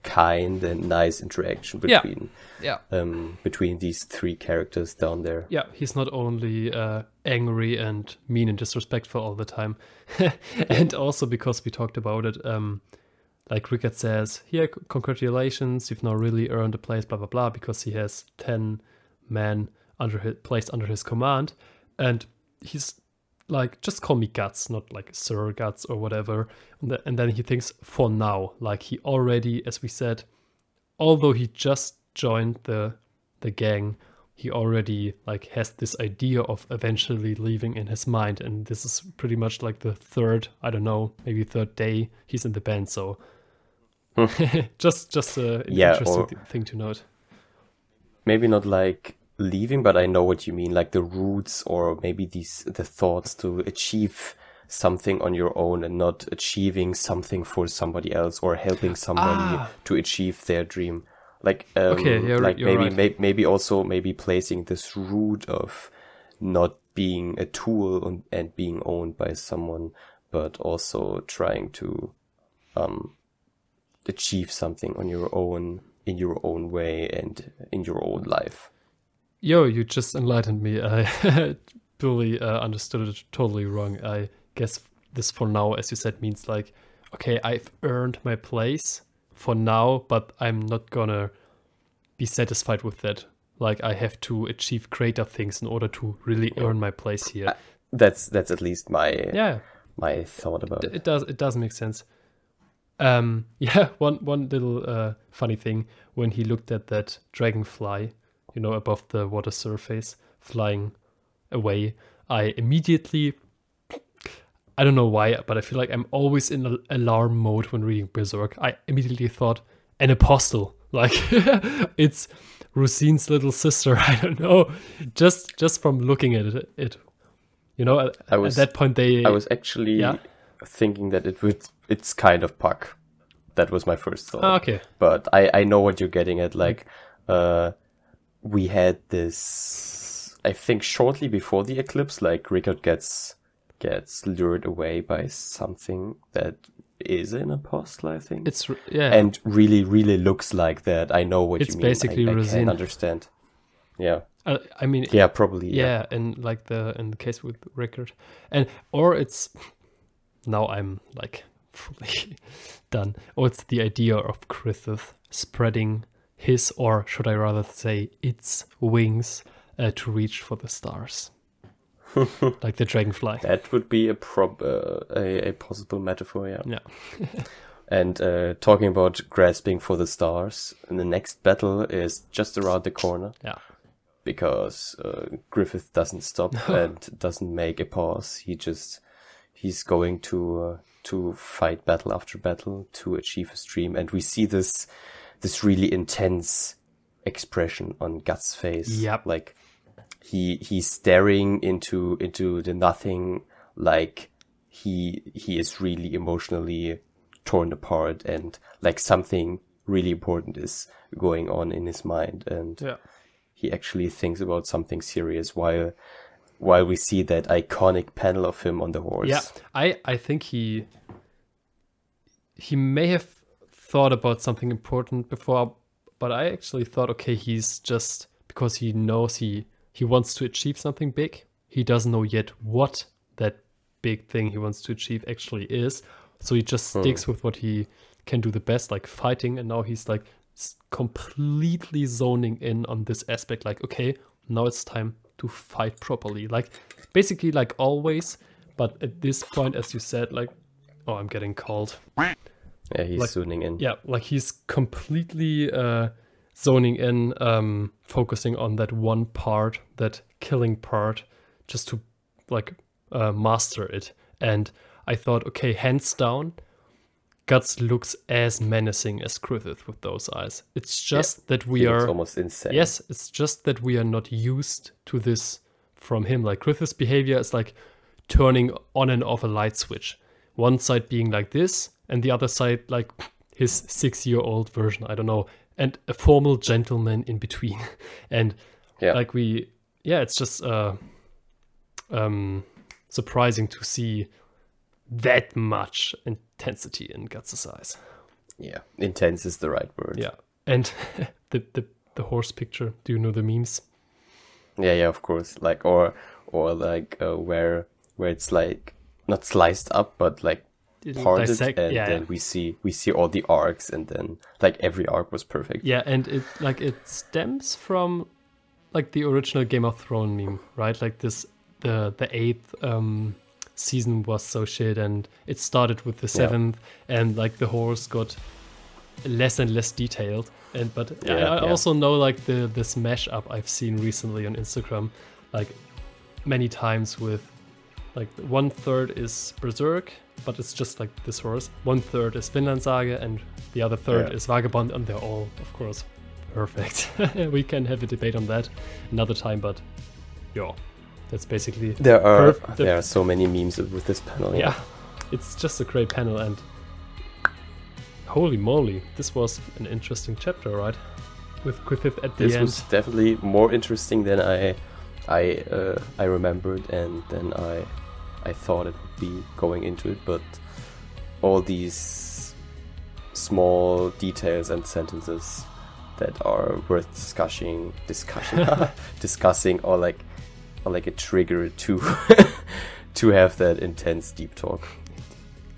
kind and nice interaction between, yeah, yeah. um, between these three characters down there. Yeah, he's not only uh, angry and mean and disrespectful all the time, and also because we talked about it, um, like Rickert says, "Here, congratulations, you've now really earned a place." Blah blah blah, because he has ten men. Under his, placed under his command, and he's like, just call me Guts, not like Sir Guts or whatever. And, th and then he thinks, for now, like he already, as we said, although he just joined the the gang, he already like has this idea of eventually leaving in his mind. And this is pretty much like the third, I don't know, maybe third day he's in the band. So just just uh, an yeah, interesting th thing to note. Maybe not like leaving, but I know what you mean, like the roots, or maybe these the thoughts to achieve something on your own and not achieving something for somebody else, or helping somebody ah. to achieve their dream, like um, okay, yeah, like maybe right. may, maybe also maybe placing this root of not being a tool and, and being owned by someone, but also trying to um achieve something on your own, in your own way, and in your own life. Yo, you just enlightened me. I totally uh, understood it totally wrong. I guess this for now, as you said, means like, okay, I've earned my place for now, but I'm not gonna be satisfied with that. Like I have to achieve greater things in order to really yeah. earn my place here. Uh, that's that's at least my yeah my thought about it. It does it does make sense. Um, yeah, one one little uh, funny thing when he looked at that dragonfly, you know, above the water surface, flying away. I immediately, I don't know why, but I feel like I'm always in al alarm mode when reading Berserk. I immediately thought, an apostle. Like, it's Rusine's little sister, I don't know. Just just from looking at it, it You know, at, I was, at that point they... I was actually yeah? thinking that it would, it's kind of Puck. That was my first thought. Ah, okay. But I, I know what you're getting at. Like, uh, we had this, I think shortly before the Eclipse, like Rickert gets gets lured away by something that is an apostle, I think. It's yeah. And really, really looks like that. I know what it's you mean. It's basically I, I Rosina. I can understand. Yeah. Uh, I mean... Yeah, probably. Yeah, yeah, and like the in the case with Rickert. And, or it's... Now I'm like... fully done. Or it's the idea of Griffith spreading his, or should I rather say its, wings uh, to reach for the stars, like the dragonfly. That would be a prob uh, a, a possible metaphor, yeah. Yeah. And uh, talking about grasping for the stars, and the next battle is just around the corner. Yeah. Because uh, Griffith doesn't stop and doesn't make a pause. He just he's going to. Uh, to fight battle after battle to achieve his dream. And we see this this really intense expression on Guts' face. Yep. Like he he's staring into into the nothing, like he he is really emotionally torn apart, and like something really important is going on in his mind. And yeah. He actually thinks about something serious while While we see that iconic panel of him on the horse. Yeah, I, I think he he may have thought about something important before, but I actually thought, okay, he's just, because he knows he, he wants to achieve something big. He doesn't know yet what that big thing he wants to achieve actually is. So he just sticks hmm. with what he can do the best, like fighting. And now he's like completely zoning in on this aspect, like, okay, now it's time to fight properly, like basically like always, but at this point, as you said, like, oh, I'm getting cold. Yeah, he's like, zoning in. Yeah, like he's completely uh, zoning in, um, focusing on that one part, that killing part, just to like uh, master it. And I thought, okay, hands down, Guts looks as menacing as Griffith with those eyes. It's just yeah, that we are almost insane. Yes, it's just that we are not used to this from him. Like Griffith's behavior is like turning on and off a light switch. One side being like this, and the other side like his six-year-old version. I don't know, and a formal gentleman in between. And yeah. like we, yeah, it's just uh, um, surprising to see that much intensity in Guts' eyes. Yeah, intense is the right word. Yeah, and the, the the horse picture. Do you know the memes? Yeah, yeah, of course. Like or or like uh, where where it's like not sliced up, but like parted, dissect, and yeah, then yeah. we see we see all the arcs, and then like every arc was perfect. Yeah, and it like it stems from like the original Game of Thrones meme, right? Like this the the eighth. Um, season was so shit, and it started with the seventh, yeah. and like the horse got less and less detailed, and but yeah, I, I yeah. also know like the this mashup I've seen recently on Instagram like many times, with like one third is Berserk, but it's just like this horse, one third is Vinland Saga, and the other third yeah. is Vagabond, and they're all of course perfect. We can have a debate on that another time, but yeah. That's basically there are perfect. There are so many memes with this panel. Yeah. yeah, it's just a great panel, and holy moly, this was an interesting chapter, right? With Griffith at the this end. This was definitely more interesting than I, I, uh, I remembered, and than I, I thought it would be going into it. But all these small details and sentences that are worth discussing, discussing, discussing, or like. Or like a trigger to to have that intense deep talk.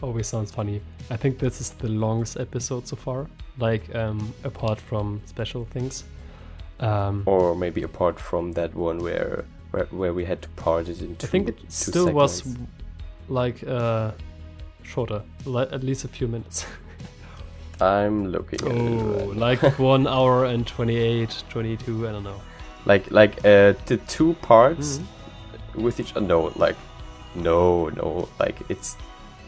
Always sounds funny. I think this is the longest episode so far, like um apart from special things, um or maybe apart from that one where where, where we had to part it into. I think it still segments. Was like uh shorter, like at least a few minutes. I'm looking at oh, it right like one hour and twenty-eight twenty-two, I don't know. Like, like uh, the two parts mm-hmm. with each other, no, like, no, no, like, it's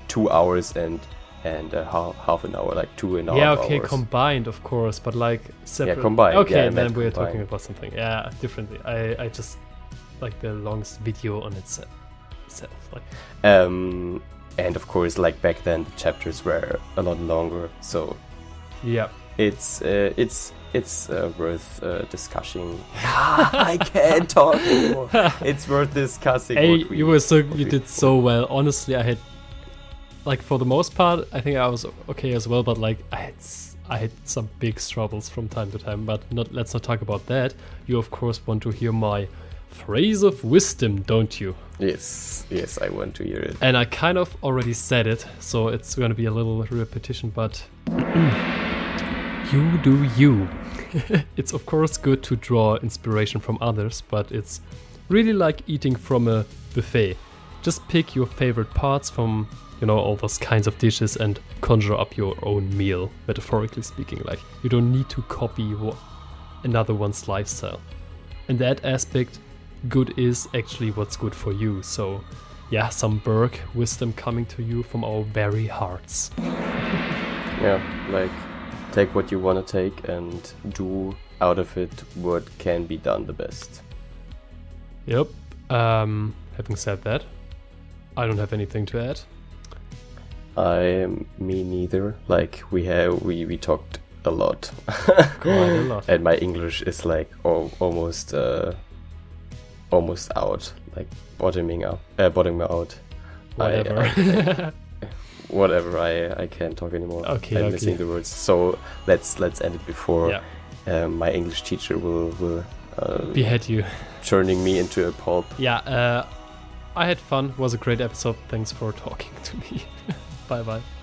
two hours and and uh, half, half an hour, like two and a half hours. Yeah, okay, hours. Combined, of course, but like separate. Yeah, combined. Okay, yeah, then we're combined. Talking about something, yeah, differently. I, I just, like, the longest video on its itself. Like, um, and of course, like back then, the chapters were a lot longer. So yeah, it's uh, it's it's uh, worth uh, discussing. I can't talk anymore. It's worth discussing. Hey, what we, you were so you we did before. so well. Honestly, I had. Like, for the most part, I think I was okay as well, but like, I had, I had some big struggles from time to time, but not, let's not talk about that. You, of course, want to hear my phrase of wisdom, don't you? Yes, yes, I want to hear it. And I kind of already said it, so it's going to be a little repetition, but you do you. It's, of course, good to draw inspiration from others, but it's really like eating from a buffet. Just pick your favorite parts from... you know, all those kinds of dishes and conjure up your own meal, metaphorically speaking. Like, you don't need to copy another one's lifestyle. In that aspect, good is actually what's good for you. So, yeah, some Berserk wisdom coming to you from our very hearts. Yeah, like, take what you want to take and do out of it what can be done the best. Yep. Um, having said that, I don't have anything to add. I, me neither. Like, we have, we, we talked a lot. Quite a lot. And my English is like oh, almost, uh, almost out, like bottoming up, uh, bottoming out. Whatever. I, I, whatever. I, I can't talk anymore. Okay. I'm okay. missing the words. So let's let's end it before yeah. um, my English teacher will will uh, behead you, turning me into a pulp. Yeah. Uh, I had fun. It was a great episode. Thanks for talking to me. Bye-bye.